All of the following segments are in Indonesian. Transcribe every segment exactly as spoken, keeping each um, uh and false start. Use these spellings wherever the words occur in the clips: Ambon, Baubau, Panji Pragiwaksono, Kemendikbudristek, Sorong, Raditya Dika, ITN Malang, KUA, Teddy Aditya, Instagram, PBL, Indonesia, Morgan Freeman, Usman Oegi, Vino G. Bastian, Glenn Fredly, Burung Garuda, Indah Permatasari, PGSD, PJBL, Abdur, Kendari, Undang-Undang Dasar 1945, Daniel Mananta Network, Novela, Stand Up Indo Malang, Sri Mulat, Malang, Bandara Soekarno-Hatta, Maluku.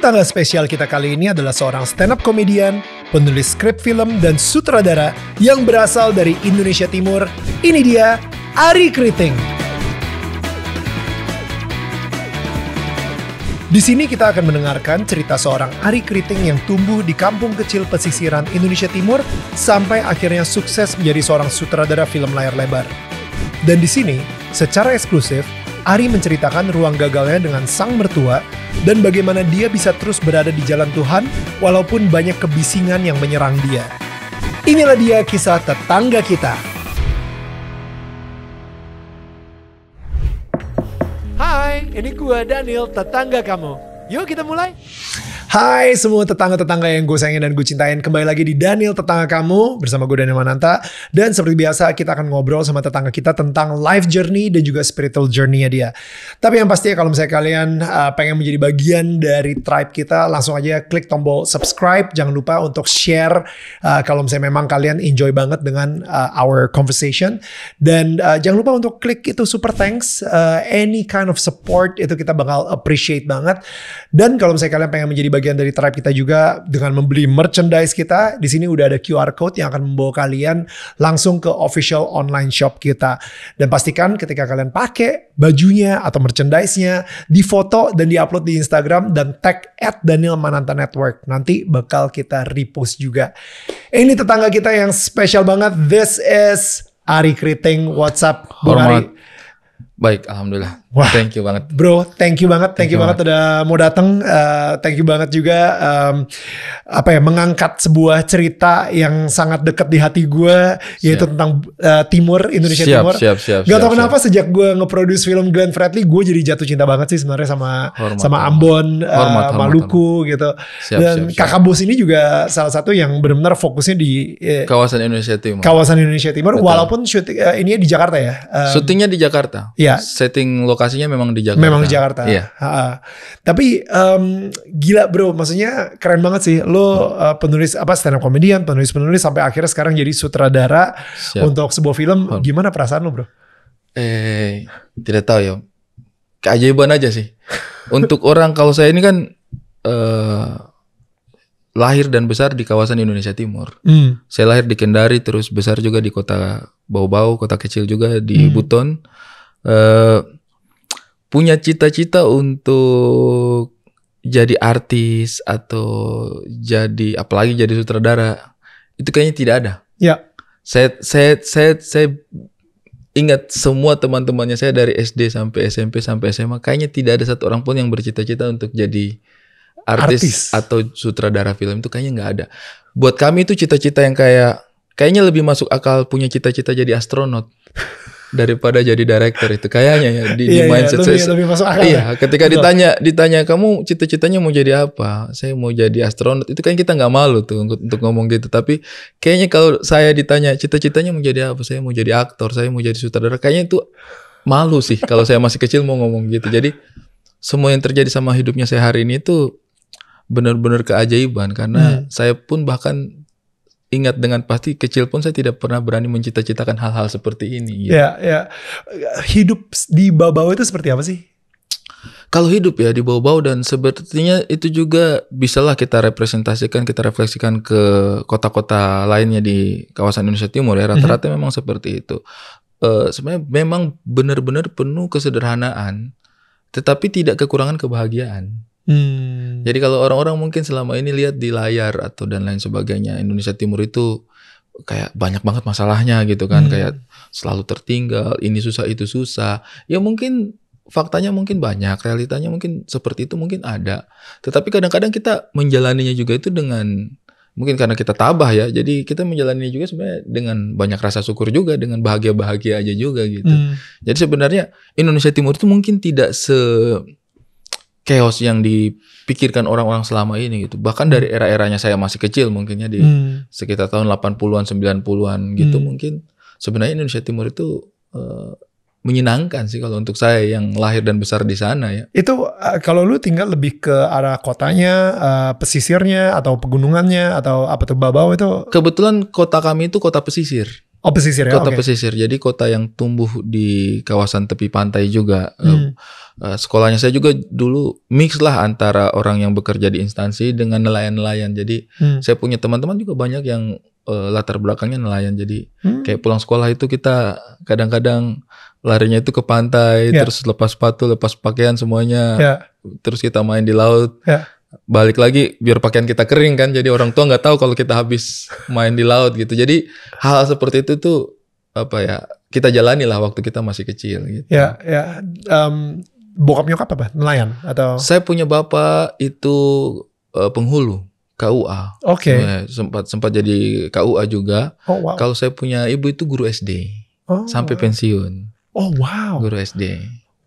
tanda spesial kita kali ini adalah seorang stand-up komedian, penulis skrip film, dan sutradara yang berasal dari Indonesia Timur. Ini dia, Arie Kriting. Di sini kita akan mendengarkan cerita seorang Arie Kriting yang tumbuh di kampung kecil pesisiran Indonesia Timur sampai akhirnya sukses menjadi seorang sutradara film layar lebar. Dan di sini, secara eksklusif, Arie menceritakan ruang gagalnya dengan sang mertua dan bagaimana dia bisa terus berada di jalan Tuhan walaupun banyak kebisingan yang menyerang dia. Inilah dia kisah tetangga kita. Hai, ini gua Daniel tetangga kamu. Yuk kita mulai. Hai semua tetangga-tetangga yang gue sayangin dan gue cintain. Kembali lagi di Daniel Tetangga Kamu bersama gue Daniel Mananta. Dan seperti biasa kita akan ngobrol sama tetangga kita tentang life journey dan juga spiritual journey-nya dia. Tapi yang pasti kalau misalnya kalian uh, pengen menjadi bagian dari tribe kita, langsung aja klik tombol subscribe. Jangan lupa untuk share uh, kalau misalnya memang kalian enjoy banget dengan uh, our conversation. Dan uh, jangan lupa untuk klik itu super thanks. Uh, any kind of support itu kita bakal appreciate banget. Dan kalau misalnya kalian pengen menjadi bagian dari tribe kita juga dengan membeli merchandise kita, di sini udah ada Q R code yang akan membawa kalian langsung ke official online shop kita. Dan pastikan ketika kalian pakai bajunya atau merchandise-nya, difoto dan diupload di Instagram dan tag at Daniel Mananta Network. Nanti bakal kita repost juga. Ini tetangga kita yang spesial banget. This is Arie Kriting. What's up, Bung Arie? Baik, alhamdulillah. Wah, thank you banget, bro. Thank you banget, thank, thank you banget udah mau datang. Uh, thank you banget juga, um, apa ya, mengangkat sebuah cerita yang sangat dekat di hati gue, yaitu siap. tentang uh, Timur Indonesia siap, Timur. Siap, siap, Gak tau kenapa siap. sejak gue nge-produce film Glenn Fredly, gue jadi jatuh cinta banget sih sebenarnya sama hormat, sama Ambon, hormat, uh, hormat, Maluku hormat. gitu. Siap, Dan siap, siap. kakak bos ini juga salah satu yang benar-benar fokusnya di eh, kawasan Indonesia Timur. Kawasan Indonesia Timur, Betul. walaupun syuting uh, ini di Jakarta ya. Um, Syutingnya di Jakarta. Ya. Setting lokasinya memang di Jakarta. Memang di Jakarta. Iya. Ha -ha. Tapi um, gila bro, maksudnya keren banget sih. Lo uh, penulis apa stand up comedian, penulis-penulis sampai akhirnya sekarang jadi sutradara Siap. untuk sebuah film. Hol. Gimana perasaan lo bro? Eh, tidak tahu ya. Keajaiban aja sih. Untuk orang kalau saya ini kan uh, lahir dan besar di kawasan Indonesia Timur. Mm. Saya lahir di Kendari, terus besar juga di kota Baubau, kota kecil juga di mm. Buton. Uh, punya cita-cita untuk jadi artis atau jadi apalagi jadi sutradara itu kayaknya tidak ada. Ya. Saya saya saya saya ingat semua teman-temannya saya dari S D sampai S M P sampai S M A kayaknya tidak ada satu orang pun yang bercita-cita untuk jadi artis, artis atau sutradara film, itu kayaknya nggak ada. Buat kami itu cita-cita yang kayak kayaknya lebih masuk akal punya cita-cita jadi astronot. Daripada jadi director itu kayaknya ya di, iya, di mindset iya, saya. Lebih masuk akal iya, ya? ketika Betul. ditanya ditanya kamu cita-citanya mau jadi apa? Saya mau jadi astronot. Itu kan kita nggak malu tuh untuk, untuk ngomong gitu. Tapi kayaknya kalau saya ditanya cita-citanya mau jadi apa? Saya mau jadi aktor, saya mau jadi sutradara. Kayaknya itu malu sih kalau saya masih kecil mau ngomong gitu. Jadi semua yang terjadi sama hidupnya saya hari ini itu benar-benar keajaiban karena hmm. saya pun bahkan ingat dengan pasti kecil pun saya tidak pernah berani mencita-citakan hal-hal seperti ini. Gitu. Ya, ya. Hidup di Baubau itu seperti apa sih? Kalau hidup ya di Baubau dan sepertinya itu juga bisalah kita representasikan, kita refleksikan ke kota-kota lainnya di kawasan Indonesia Timur ya. Rata-rata mm-hmm. memang seperti itu. Uh, sebenarnya memang benar-benar penuh kesederhanaan, tetapi tidak kekurangan kebahagiaan. Hmm. Jadi kalau orang-orang mungkin selama ini lihat di layar atau dan lain sebagainya, Indonesia Timur itu kayak banyak banget masalahnya gitu kan, hmm. kayak selalu tertinggal, ini susah itu susah. Ya mungkin faktanya mungkin banyak, realitanya mungkin seperti itu mungkin ada. Tetapi kadang-kadang kita menjalaninya juga itu dengan mungkin karena kita tabah ya, jadi kita menjalaninya juga sebenarnya dengan banyak rasa syukur juga, dengan bahagia-bahagia aja juga gitu. Hmm. Jadi sebenarnya Indonesia Timur itu mungkin tidak se chaos yang dipikirkan orang-orang selama ini gitu. Bahkan dari era-eranya saya masih kecil mungkinnya di hmm. sekitar tahun delapan puluhan, sembilan puluhan gitu hmm. mungkin. Sebenarnya Indonesia Timur itu uh, menyenangkan sih kalau untuk saya yang lahir dan besar di sana ya. Itu uh, kalau lu tinggal lebih ke arah kotanya, uh, pesisirnya atau pegunungannya atau apa tuh Baubau itu? Kebetulan kota kami itu kota pesisir. Oh, pesisir ya? Kota okay. pesisir, jadi kota yang tumbuh di kawasan tepi pantai juga. Hmm. Sekolahnya saya juga dulu mix lah antara orang yang bekerja di instansi dengan nelayan-nelayan. Jadi hmm. saya punya teman-teman juga banyak yang uh, latar belakangnya nelayan. Jadi hmm. kayak pulang sekolah itu kita kadang-kadang larinya itu ke pantai, yeah. terus lepas sepatu, lepas pakaian semuanya, yeah. terus kita main di laut. Yeah. Balik lagi biar pakaian kita kering kan, jadi orang tua nggak tahu kalau kita habis main di laut gitu. Jadi hal seperti itu tuh apa ya, kita jalani lah waktu kita masih kecil gitu. Ya ya. Um, bokap nyokap apa, nelayan atau? Saya punya bapak itu uh, penghulu K U A. Oke. Okay. Nah, sempat sempat jadi K U A juga. Oh, wow. Kalau saya punya ibu itu guru S D oh. sampai pensiun. Oh wow. Guru S D.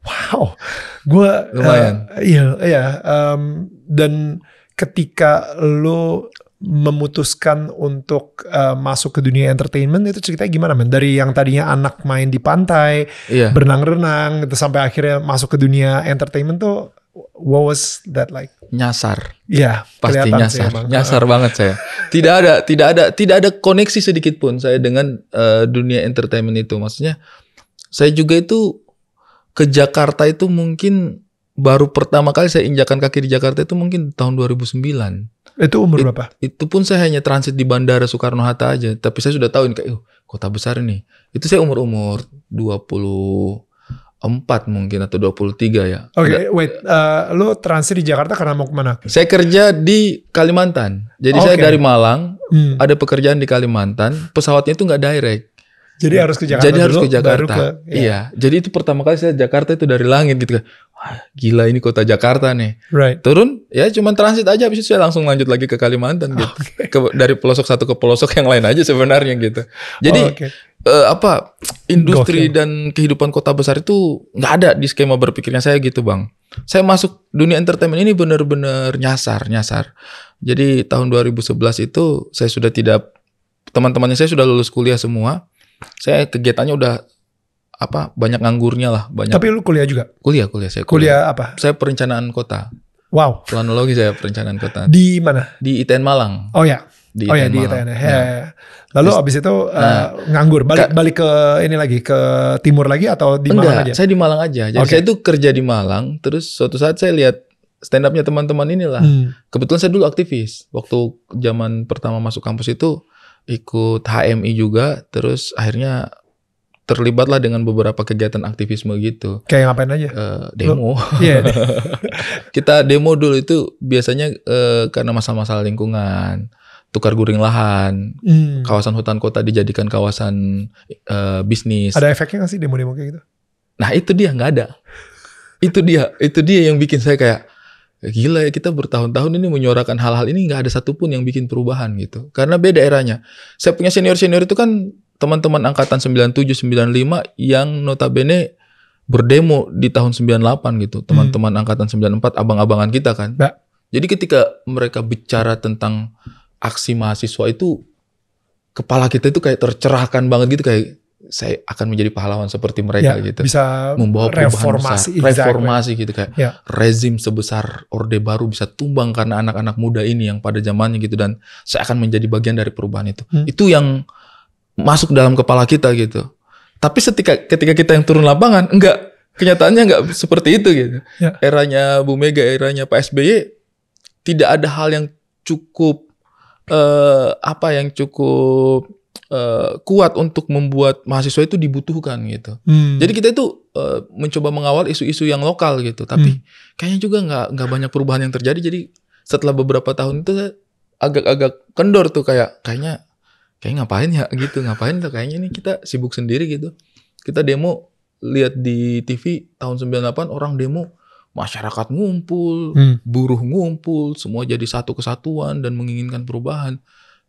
Wow, gue lumayan. Uh, iya, iya. Um, dan ketika lo memutuskan untuk uh, masuk ke dunia entertainment itu ceritanya gimana, men? Dari yang tadinya anak main di pantai, iya. berenang-renang, gitu, sampai akhirnya masuk ke dunia entertainment tuh, what was that like? Nyasar. Iya, pasti nyasar. Sih, nyasar banget saya. Tidak ada, tidak ada, tidak ada koneksi sedikit pun saya dengan uh, dunia entertainment itu. Maksudnya, saya juga itu ke Jakarta itu mungkin baru pertama kali saya injakan kaki di Jakarta itu mungkin tahun dua ribu sembilan. Itu umur It, berapa? Itu pun saya hanya transit di Bandara Soekarno-Hatta aja. Tapi saya sudah tahu ini kayak, oh, kota besar nih. Itu saya umur-umur dua puluh empat mungkin atau dua puluh tiga ya. Oke, okay, wait. Uh, lo transit di Jakarta karena mau kemana? Saya kerja di Kalimantan. Jadi okay. saya dari Malang, hmm. ada pekerjaan di Kalimantan. Pesawatnya itu nggak direct. Jadi harus ke Jakarta. Jadi dulu, harus ke Jakarta. Ke, ya. Iya. Jadi itu pertama kali saya Jakarta itu dari langit gitu. Wah, gila ini kota Jakarta nih. Right. Turun ya cuman transit aja, habis itu saya langsung lanjut lagi ke Kalimantan gitu. Okay. Ke, dari pelosok satu ke pelosok yang lain aja sebenarnya gitu. Jadi oh, okay. eh, apa industri Gokil. Dan kehidupan kota besar itu nggak ada di skema berpikirnya saya gitu, Bang. Saya masuk dunia entertainment ini benar-benar nyasar-nyasar. Jadi tahun dua ribu sebelas itu saya sudah tidak, teman-temannya saya sudah lulus kuliah semua. Saya kegiatannya udah apa, banyak nganggurnya lah, banyak. Tapi lu kuliah juga? Kuliah, kuliah saya. Kuliah, kuliah apa? Saya perencanaan kota. Wow. Planologi saya perencanaan kota. Di mana? Di I T N Malang. Oh ya. Di oh I T N ya Malang. Di I T N. Ya. Ya. Lalu terus, abis itu nah, uh, nganggur balik ka, balik ke ini lagi ke timur lagi atau di enggak, Malang aja? Saya di Malang aja. Jadi okay. saya itu kerja di Malang. Terus suatu saat saya lihat stand upnya teman-teman inilah. Hmm. Kebetulan saya dulu aktivis. Waktu zaman pertama masuk kampus itu. Ikut H M I juga, terus akhirnya terlibatlah dengan beberapa kegiatan aktivisme gitu. Kayak ngapain aja? Uh, demo. Yeah. Kita demo dulu itu biasanya uh, karena masalah-masalah lingkungan, tukar guring lahan, mm. kawasan hutan kota dijadikan kawasan uh, bisnis. Ada efeknya nggak sih demo-demo kayak gitu? Nah itu dia nggak ada. Itu dia, itu dia yang bikin saya kayak, gila ya, kita bertahun-tahun ini menyuarakan hal-hal ini nggak ada satupun yang bikin perubahan gitu. Karena beda eranya. Saya punya senior-senior itu kan teman-teman angkatan sembilan tujuh, sembilan lima yang notabene berdemo di tahun sembilan delapan gitu. Teman-teman hmm. angkatan sembilan empat, abang-abangan kita kan. Ba. Jadi ketika mereka bicara tentang aksi mahasiswa itu, kepala kita itu kayak tercerahkan banget gitu, kayak saya akan menjadi pahlawan seperti mereka ya, gitu. Bisa membawa perubahan reformasi, besar. Reformasi exactly. gitu kayak ya. Rezim sebesar Orde Baru bisa tumbang karena anak-anak muda ini yang pada zamannya gitu, dan saya akan menjadi bagian dari perubahan itu. Hmm. Itu yang masuk dalam kepala kita gitu. Tapi setika, ketika kita yang turun lapangan, enggak, kenyataannya enggak seperti itu gitu. Ya. Eranya Bu Mega, eranya Pak S B Y tidak ada hal yang cukup eh, apa yang cukup Uh, kuat untuk membuat mahasiswa itu dibutuhkan gitu. Hmm. Jadi kita itu uh, mencoba mengawal isu-isu yang lokal gitu, tapi hmm. kayaknya juga nggak nggak banyak perubahan yang terjadi. Jadi setelah beberapa tahun itu saya agak-agak kendor tuh, kayak kayaknya kayak ngapain ya gitu, ngapain tuh kayaknya nih, kita sibuk sendiri gitu. Kita demo, lihat di T V tahun sembilan delapan orang demo, masyarakat ngumpul, hmm. buruh ngumpul, semua jadi satu kesatuan dan menginginkan perubahan.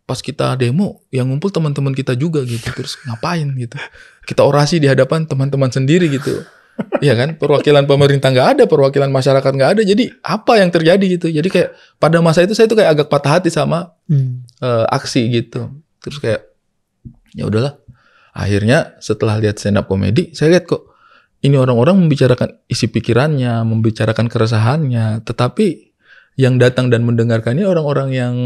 Pas kita demo, yang ngumpul teman-teman kita juga gitu. Terus ngapain gitu. Kita orasi di hadapan teman-teman sendiri gitu. Iya kan, perwakilan pemerintah gak ada, perwakilan masyarakat gak ada. Jadi apa yang terjadi gitu. Jadi kayak pada masa itu saya tuh kayak agak patah hati sama hmm. uh, aksi gitu. Terus kayak ya udahlah. Akhirnya setelah lihat stand up komedi, saya lihat kok ini orang-orang membicarakan isi pikirannya, membicarakan keresahannya. Tetapi yang datang dan mendengarkannya orang-orang yang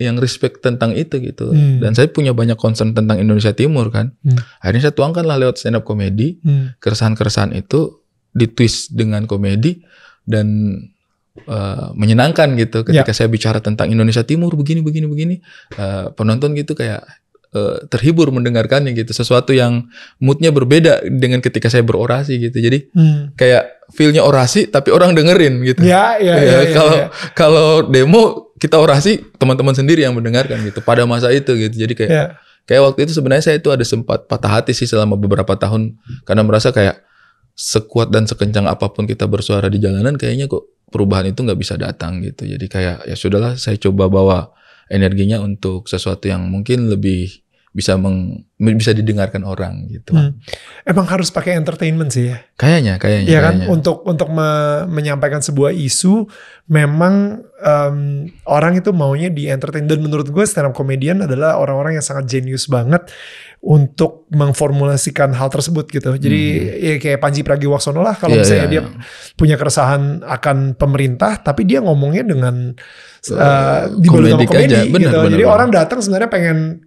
yang respect tentang itu gitu. Hmm. Dan saya punya banyak concern tentang Indonesia Timur kan. Hmm. Akhirnya saya tuangkanlah lewat stand up komedi. Hmm. Keresahan-keresahan itu ditwist dengan komedi dan uh, menyenangkan gitu. Ketika ya. saya bicara tentang Indonesia Timur begini begini begini, uh, penonton gitu kayak uh, terhibur mendengarkannya gitu. Sesuatu yang moodnya berbeda dengan ketika saya berorasi gitu. Jadi hmm. kayak feelnya orasi tapi orang dengerin gitu. Ya ya. ya, ya kalau ya, ya. kalau demo kita orasi teman-teman sendiri yang mendengarkan gitu pada masa itu gitu. Jadi kayak yeah. kayak waktu itu sebenarnya saya itu ada sempat patah hati sih selama beberapa tahun karena merasa kayak sekuat dan sekencang apapun kita bersuara di jalanan kayaknya kok perubahan itu nggak bisa datang gitu. Jadi kayak ya sudahlah, saya coba bawa energinya untuk sesuatu yang mungkin lebih bisa meng, bisa didengarkan orang gitu. Hmm. Emang harus pakai entertainment sih ya? Kayaknya, kayaknya. Iya kan, kayaknya. untuk untuk me, menyampaikan sebuah isu, memang um, orang itu maunya di entertain. Dan menurut gue stand up comedian adalah orang-orang yang sangat jenius banget untuk mengformulasikan hal tersebut gitu. Jadi hmm. ya kayak Panji Pragiwaksono lah, kalau yeah, misalnya yeah, dia yeah. punya keresahan akan pemerintah, tapi dia ngomongnya dengan uh, di dalam komedi aja. Bener, gitu. Bener, Jadi bener. orang datang sebenarnya pengen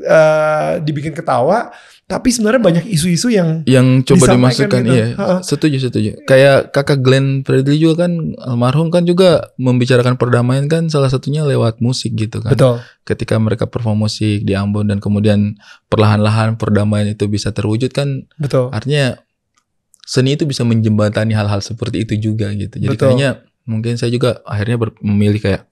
Uh, dibikin ketawa, tapi sebenarnya banyak isu-isu yang yang coba dimasukkan gitu. Iya, uh-huh. setuju setuju. Kayak kakak Glenn Fredly juga kan, almarhum kan juga membicarakan perdamaian kan, salah satunya lewat musik gitu kan. Betul. Ketika mereka perform musik di Ambon dan kemudian perlahan-lahan perdamaian itu bisa terwujud kan. Betul. Artinya seni itu bisa menjembatani hal-hal seperti itu juga gitu. Jadi Betul. kayaknya mungkin saya juga akhirnya memilih kayak,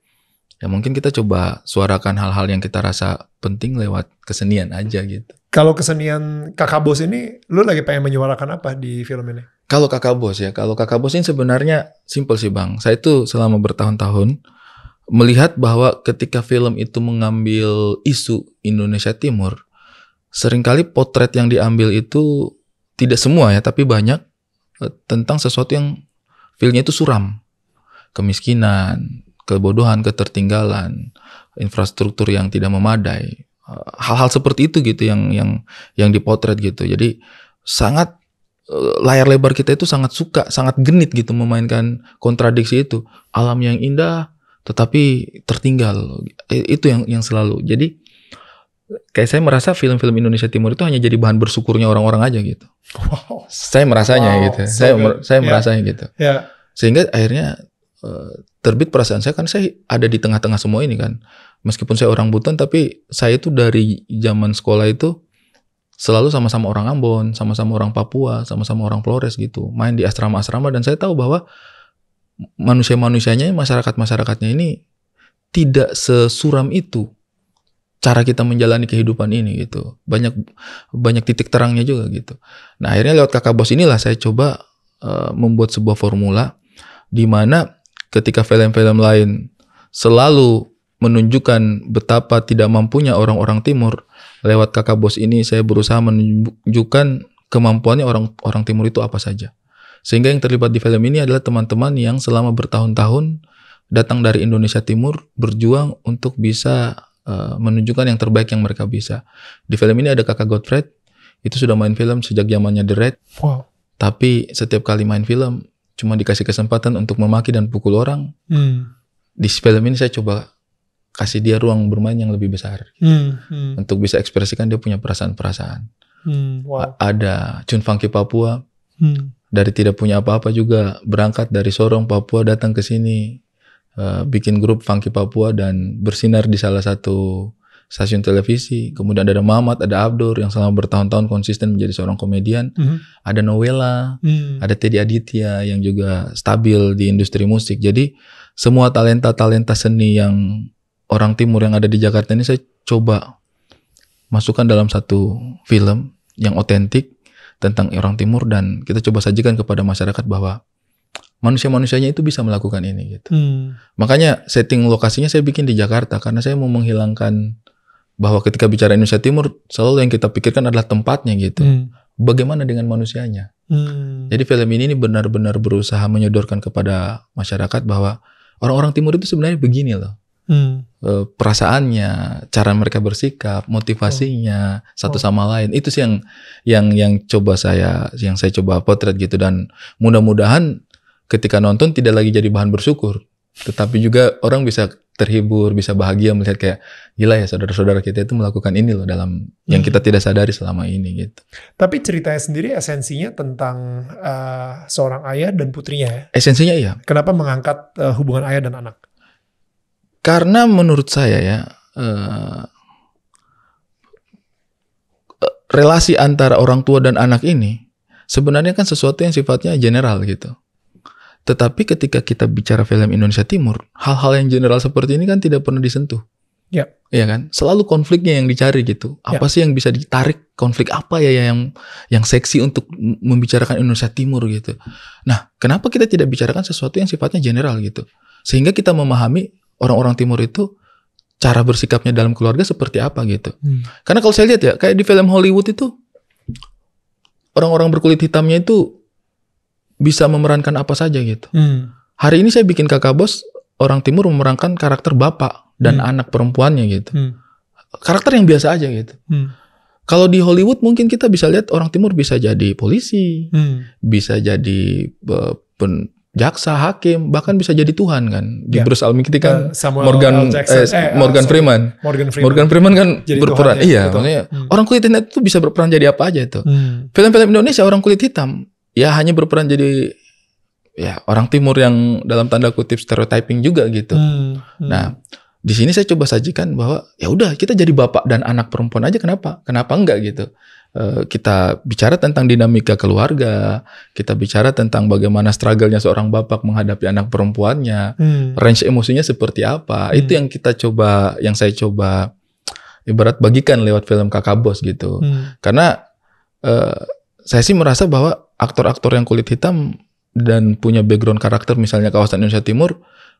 ya mungkin kita coba suarakan hal-hal yang kita rasa penting lewat kesenian aja gitu. Kalau kesenian Kakak Bos ini, lu lagi pengen menyuarakan apa di film ini? Kalau Kakak Bos ya, kalau Kakak Bos ini sebenarnya simple sih Bang. Saya itu selama bertahun-tahun melihat bahwa ketika film itu mengambil isu Indonesia Timur, seringkali potret yang diambil itu tidak semua ya, tapi banyak tentang sesuatu yang feel-nya itu suram. Kemiskinan, kebodohan, ketertinggalan, infrastruktur yang tidak memadai, hal-hal seperti itu gitu yang yang yang dipotret gitu. Jadi sangat layar lebar kita itu sangat suka, sangat genit gitu memainkan kontradiksi itu. Alam yang indah tetapi tertinggal, itu yang yang selalu. Jadi kayak saya merasa film-film Indonesia Timur itu hanya jadi bahan bersyukurnya orang-orang aja gitu. Wow. Saya merasanya wow. gitu. So saya good. saya yeah. merasanya gitu. Yeah. Sehingga akhirnya terbit perasaan saya, kan saya ada di tengah-tengah semua ini kan. Meskipun saya orang Buton, tapi saya itu dari zaman sekolah itu selalu sama-sama orang Ambon, sama-sama orang Papua, sama-sama orang Flores gitu. Main di asrama-asrama, dan saya tahu bahwa manusia-manusianya, masyarakat-masyarakatnya ini tidak sesuram itu cara kita menjalani kehidupan ini gitu. Banyak banyak titik terangnya juga gitu. Nah akhirnya lewat Kakak Bos inilah saya coba uh, membuat sebuah formula di mana ketika film-film lain selalu menunjukkan betapa tidak mampunya orang-orang Timur, lewat Kakak Bos ini saya berusaha menunjukkan kemampuannya orang-orang Timur itu apa saja. Sehingga yang terlibat di film ini adalah teman-teman yang selama bertahun-tahun datang dari Indonesia Timur berjuang untuk bisa uh, menunjukkan yang terbaik yang mereka bisa. Di film ini ada Kakak Godfrey, itu sudah main film sejak zamannya The Red. Wow. Tapi setiap kali main film cuma dikasih kesempatan untuk memaki dan pukul orang. Hmm. Di film ini saya coba kasih dia ruang bermain yang lebih besar. Hmm. Hmm. Untuk bisa ekspresikan dia punya perasaan-perasaan. Hmm. Wow. Ada Cun Funky Papua. Hmm. Dari tidak punya apa-apa juga, berangkat dari Sorong, Papua, datang ke sini. Uh, bikin grup Funky Papua dan bersinar di salah satu stasiun televisi. Kemudian ada Mamat, ada Abdur yang selama bertahun-tahun konsisten menjadi seorang komedian. Mm-hmm. Ada Novela, mm. ada Teddy Aditya yang juga stabil di industri musik. Jadi semua talenta-talenta seni yang orang Timur yang ada di Jakarta ini saya coba masukkan dalam satu film yang otentik tentang orang Timur, dan kita coba sajikan kepada masyarakat bahwa manusia-manusianya itu bisa melakukan ini gitu. Mm. Makanya setting lokasinya saya bikin di Jakarta karena saya mau menghilangkan bahwa ketika bicara Indonesia Timur selalu yang kita pikirkan adalah tempatnya gitu. Hmm. Bagaimana dengan manusianya? Hmm. Jadi film ini benar-benar berusaha menyodorkan kepada masyarakat bahwa orang-orang Timur itu sebenarnya begini loh. Hmm. E, perasaannya, cara mereka bersikap, motivasinya, oh. satu sama oh. lain. Itu sih yang yang yang coba saya yang saya coba potret gitu, dan mudah-mudahan ketika nonton tidak lagi jadi bahan bersyukur. Tetapi juga orang bisa terhibur, bisa bahagia melihat kayak, gila ya saudara-saudara kita itu melakukan ini loh dalam hmm. yang kita tidak sadari selama ini gitu. Tapi ceritanya sendiri esensinya tentang uh, seorang ayah dan putrinya ya? Esensinya iya. Kenapa mengangkat uh, hubungan ayah dan anak? Karena menurut saya ya, uh, relasi antara orang tua dan anak ini sebenarnya kan sesuatu yang sifatnya general gitu. Tetapi ketika kita bicara film Indonesia Timur, hal-hal yang general seperti ini kan tidak pernah disentuh. Ya. Iya kan? Selalu konfliknya yang dicari gitu. Apa ya. sih yang bisa ditarik? Konflik apa ya yang yang seksi untuk membicarakan Indonesia Timur gitu. Nah, kenapa kita tidak bicarakan sesuatu yang sifatnya general gitu? Sehingga kita memahami orang-orang Timur itu cara bersikapnya dalam keluarga seperti apa gitu. Hmm. Karena kalau saya lihat ya, kayak di film Hollywood itu, orang-orang berkulit hitamnya itu bisa memerankan apa saja gitu. Hmm. Hari ini saya bikin kakak bos, orang Timur memerankan karakter bapak dan hmm. anak perempuannya gitu. Hmm. Karakter yang biasa aja gitu. Hmm. Kalau di Hollywood mungkin kita bisa lihat orang Timur bisa jadi polisi, hmm. bisa jadi uh, pen, jaksa, hakim, bahkan bisa jadi Tuhan kan. Di yeah. Bruce Almighty kan uh, Morgan, Jackson, eh, eh, Morgan, uh, Freeman. Morgan Freeman. Morgan Freeman kan jadi berperan. Tuhan, iya, makanya hmm. orang kulit hitam itu bisa berperan jadi apa aja itu. Hmm. Film-film Indonesia orang kulit hitam ya hanya berperan jadi ya orang Timur yang dalam tanda kutip stereotyping juga gitu. Hmm, hmm. Nah, di sini saya coba sajikan bahwa ya udah kita jadi bapak dan anak perempuan aja kenapa? Kenapa enggak gitu? E, kita bicara tentang dinamika keluarga, kita bicara tentang bagaimana struggle-nya seorang bapak menghadapi anak perempuannya, hmm. range emosinya seperti apa? Hmm. Itu yang kita coba, yang saya coba ibarat bagikan lewat film Kakak Bos gitu. Hmm. Karena e, saya sih merasa bahwa aktor-aktor yang kulit hitam dan punya background karakter misalnya kawasan Indonesia Timur,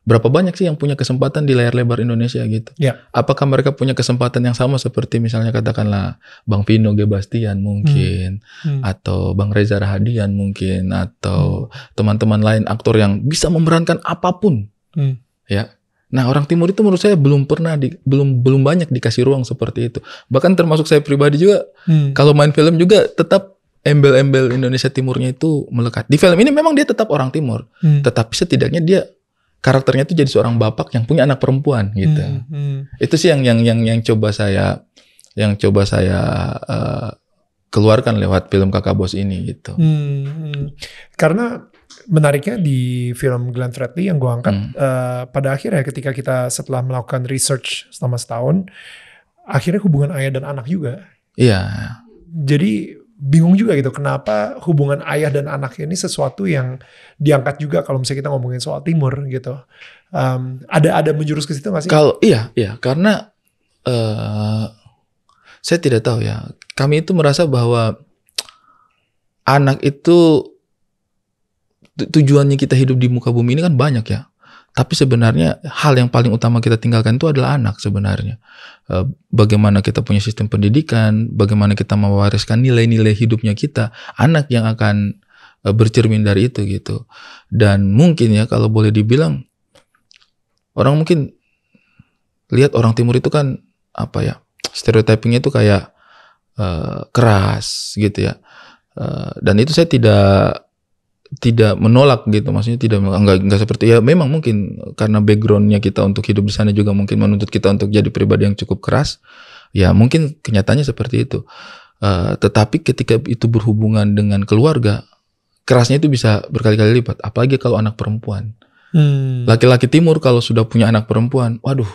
berapa banyak sih yang punya kesempatan di layar lebar Indonesia gitu? Ya. Apakah mereka punya kesempatan yang sama seperti misalnya katakanlah Bang Vino G. Bastian mungkin, hmm. Hmm. atau Bang Reza Rahadian mungkin, atau hmm. teman-teman lain aktor yang bisa memerankan apapun, hmm. ya? Nah orang Timur itu menurut saya belum pernah di, belum belum banyak dikasih ruang seperti itu. Bahkan termasuk saya pribadi juga, hmm. kalau main film juga tetap embel-embel Indonesia Timurnya itu melekat. Di film ini memang dia tetap orang Timur, hmm. tetapi setidaknya dia karakternya itu jadi seorang bapak yang punya anak perempuan gitu. Hmm, hmm. Itu sih yang yang yang yang coba saya yang coba saya uh, keluarkan lewat film Kakak Bos ini gitu. Hmm, hmm. Karena menariknya di film Glenn Fredly yang gua angkat hmm. uh, pada akhirnya ketika kita setelah melakukan research selama setahun, akhirnya hubungan ayah dan anak juga. Iya. Jadi bingung juga gitu kenapa hubungan ayah dan anak ini sesuatu yang diangkat juga kalau misalnya kita ngomongin soal Timur gitu. Um, ada ada menjurus ke situ nggak sih? Kalau iya iya karena uh, saya tidak tahu ya. Kami itu merasa bahwa anak itu tujuannya kita hidup di muka bumi ini kan banyak ya. Tapi sebenarnya hal yang paling utama kita tinggalkan itu adalah anak sebenarnya. Bagaimana kita punya sistem pendidikan, bagaimana kita mewariskan nilai-nilai hidupnya kita, anak yang akan bercermin dari itu gitu. Dan mungkin ya kalau boleh dibilang, orang mungkin lihat orang Timur itu kan apa ya, stereotypingnya itu kayak uh, keras gitu ya. Uh, dan itu saya tidak... tidak menolak gitu, maksudnya tidak enggak, enggak seperti ya memang mungkin karena backgroundnya kita untuk hidup di sana juga mungkin menuntut kita untuk jadi pribadi yang cukup keras ya mungkin kenyataannya seperti itu uh, tetapi ketika itu berhubungan dengan keluarga kerasnya itu bisa berkali-kali lipat apalagi kalau anak perempuan hmm. laki-laki Timur kalau sudah punya anak perempuan waduh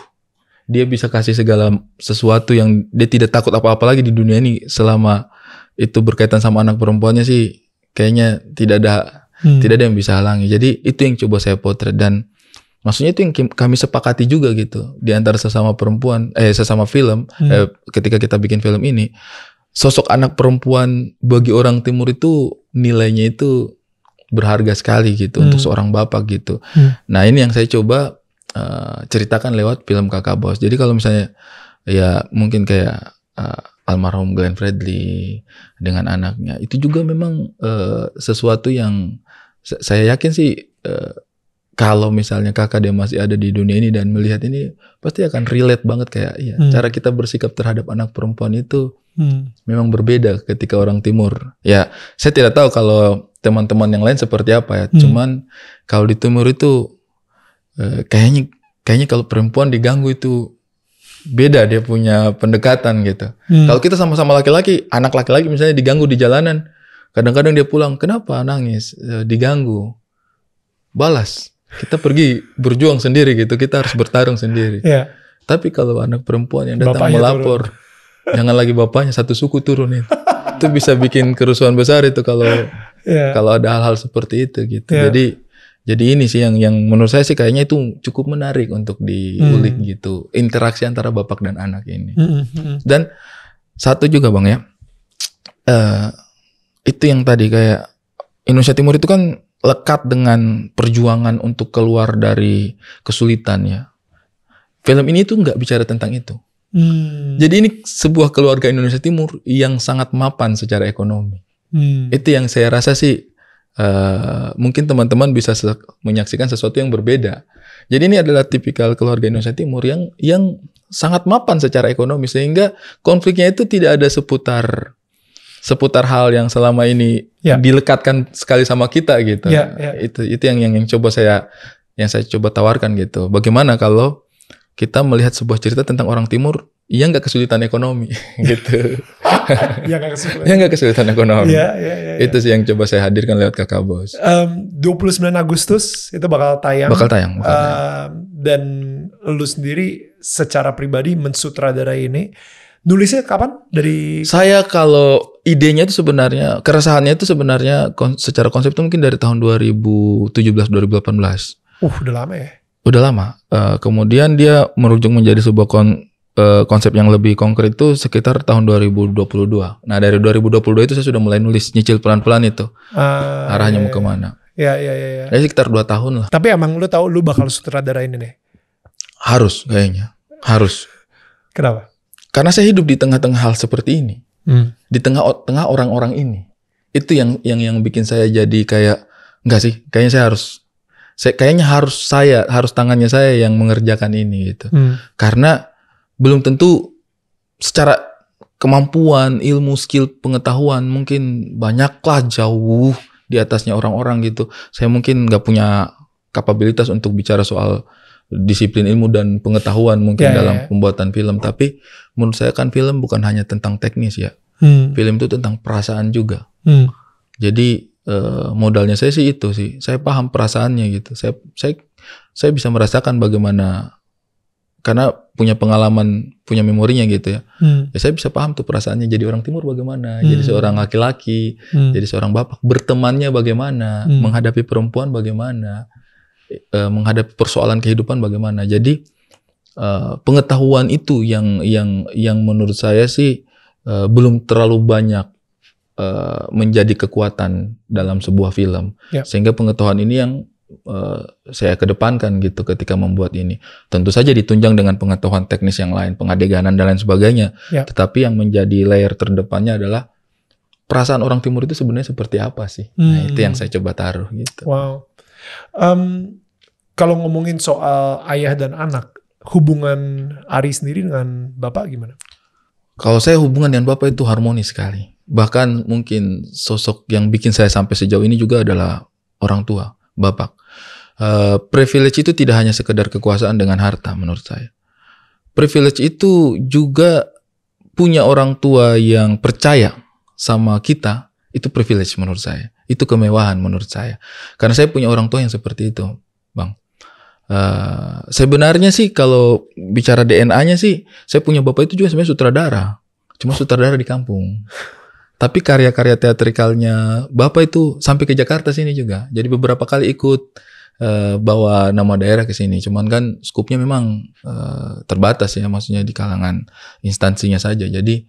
dia bisa kasih segala sesuatu yang dia tidak takut apa-apa lagi di dunia ini selama itu berkaitan sama anak perempuannya sih kayaknya tidak ada Hmm. tidak ada yang bisa halangi. Jadi itu yang coba saya potret dan maksudnya itu yang kami sepakati juga gitu di antara sesama perempuan, eh sesama film hmm. eh, ketika kita bikin film ini sosok anak perempuan bagi orang Timur itu nilainya itu berharga sekali gitu hmm. untuk seorang bapak gitu. Hmm. Nah ini yang saya coba uh, ceritakan lewat film Kakak Bos. Jadi kalau misalnya ya mungkin kayak uh, almarhum Glenn Fredly dengan anaknya itu juga memang uh, sesuatu yang saya yakin sih uh, kalau misalnya kakak dia masih ada di dunia ini dan melihat ini pasti akan relate banget kayak ya hmm. cara kita bersikap terhadap anak perempuan itu hmm. memang berbeda ketika orang Timur. Ya, saya tidak tahu kalau teman-teman yang lain seperti apa ya. Hmm. Cuman kalau di Timur itu eh, kayaknya kayaknya kalau perempuan diganggu itu beda, dia punya pendekatan gitu. Hmm. Kalau kita sama-sama laki-laki, anak laki-laki misalnya diganggu di jalanan, kadang-kadang dia pulang, kenapa nangis, e, diganggu, balas. Kita pergi berjuang sendiri gitu, kita harus bertarung sendiri. Yeah. Tapi kalau anak perempuan yang datang bapaknya melapor, turun. Jangan lagi bapaknya, satu suku turun itu. Itu bisa bikin kerusuhan besar itu kalau yeah. kalau ada hal-hal seperti itu gitu. Yeah. Jadi Jadi ini sih yang yang menurut saya sih kayaknya itu cukup menarik untuk diulik hmm. gitu, interaksi antara bapak dan anak ini. Hmm, hmm. Dan satu juga bang ya, uh, itu yang tadi kayak Indonesia Timur itu kan lekat dengan perjuangan untuk keluar dari kesulitan ya. Film ini tuh nggak bicara tentang itu. Hmm. Jadi ini sebuah keluarga Indonesia Timur yang sangat mapan secara ekonomi. Hmm. Itu yang saya rasa sih. Uh, mungkin teman-teman bisa se- menyaksikan sesuatu yang berbeda. Jadi ini adalah tipikal keluarga Indonesia Timur yang yang sangat mapan secara ekonomi, sehingga konfliknya itu tidak ada seputar seputar hal yang selama ini ya. dilekatkan sekali sama kita gitu. Ya, ya. Itu itu yang, yang yang coba saya yang saya coba tawarkan gitu. Bagaimana kalau kita melihat sebuah cerita tentang orang Timur yang nggak kesulitan ekonomi gitu. Yang nggak kesulitan. Yang nggak kesulitan ekonomi. Ya, ya, ya, itu sih ya. yang coba saya hadirkan lewat Kakak Bos. Um, dua puluh sembilan Agustus itu bakal tayang. Bakal tayang. Bakal tayang. Um, dan lu sendiri secara pribadi mensutradarai ini. Nulisnya kapan? Dari saya kalau idenya itu sebenarnya, keresahannya itu sebenarnya kon- secara konsep itu mungkin dari tahun dua ribu tujuh belas dua ribu delapan belas. Uh, udah lama ya. Udah lama. Uh, kemudian dia merujuk menjadi sebuah kon konsep yang lebih konkret itu sekitar tahun dua ribu dua puluh dua. Nah dari dua ribu dua puluh dua itu saya sudah mulai nulis, nyicil pelan-pelan itu. Uh, Arahnya iya, mau kemana. Iya, iya, iya. Jadi sekitar dua tahun lah. Tapi emang lu tahu lu bakal sutradarain ini deh? Harus kayaknya. Harus. Kenapa? Karena saya hidup di tengah-tengah hal seperti ini. Hmm. Di tengah-tengah orang-orang ini. Itu yang yang yang bikin saya jadi kayak, enggak sih, kayaknya saya harus. Saya, kayaknya harus saya, harus tangannya saya yang mengerjakan ini gitu. Hmm. Karena belum tentu secara kemampuan, ilmu, skill, pengetahuan mungkin banyaklah jauh di atasnya orang-orang gitu. Saya mungkin nggak punya kapabilitas untuk bicara soal disiplin ilmu dan pengetahuan mungkin yeah, dalam yeah. pembuatan film. Tapi menurut saya kan film bukan hanya tentang teknis ya. Hmm. Film itu tentang perasaan juga. Hmm. Jadi eh, modalnya saya sih itu sih. Saya paham perasaannya gitu. Saya saya saya bisa merasakan bagaimana. Karena punya pengalaman, punya memorinya gitu ya. Hmm. Ya saya bisa paham tuh perasaannya jadi orang Timur bagaimana, hmm. jadi seorang laki-laki, hmm. jadi seorang bapak, bertemannya bagaimana, hmm. menghadapi perempuan bagaimana, e, menghadapi persoalan kehidupan bagaimana. Jadi e, pengetahuan itu yang yang yang menurut saya sih e, belum terlalu banyak e, menjadi kekuatan dalam sebuah film. Yep. Sehingga pengetahuan ini yang Uh, saya kedepankan gitu ketika membuat ini. Tentu saja ditunjang dengan pengetahuan teknis yang lain, pengadeganan dan lain sebagainya. Ya. Tetapi yang menjadi layer terdepannya adalah perasaan orang Timur itu sebenarnya seperti apa sih? Hmm. Nah, itu yang saya coba taruh gitu. Wow. Um, kalau ngomongin soal ayah dan anak, hubungan Arie sendiri dengan bapak gimana? Kalau saya hubungan dengan bapak itu harmonis sekali. Bahkan mungkin sosok yang bikin saya sampai sejauh ini juga adalah orang tua. Bapak, uh, privilege itu tidak hanya sekedar kekuasaan dengan harta menurut saya. Privilege itu juga punya orang tua yang percaya sama kita, itu privilege menurut saya. Itu kemewahan menurut saya. Karena saya punya orang tua yang seperti itu, Bang. Uh, sebenarnya sih kalau bicara D N A-nya sih, saya punya bapak itu juga sebenarnya sutradara. Cuma sutradara di kampung. Tapi karya-karya teatrikalnya bapak itu sampai ke Jakarta sini juga. Jadi beberapa kali ikut uh, bawa nama daerah ke sini. Cuman kan skupnya memang uh, terbatas ya, maksudnya di kalangan instansinya saja. Jadi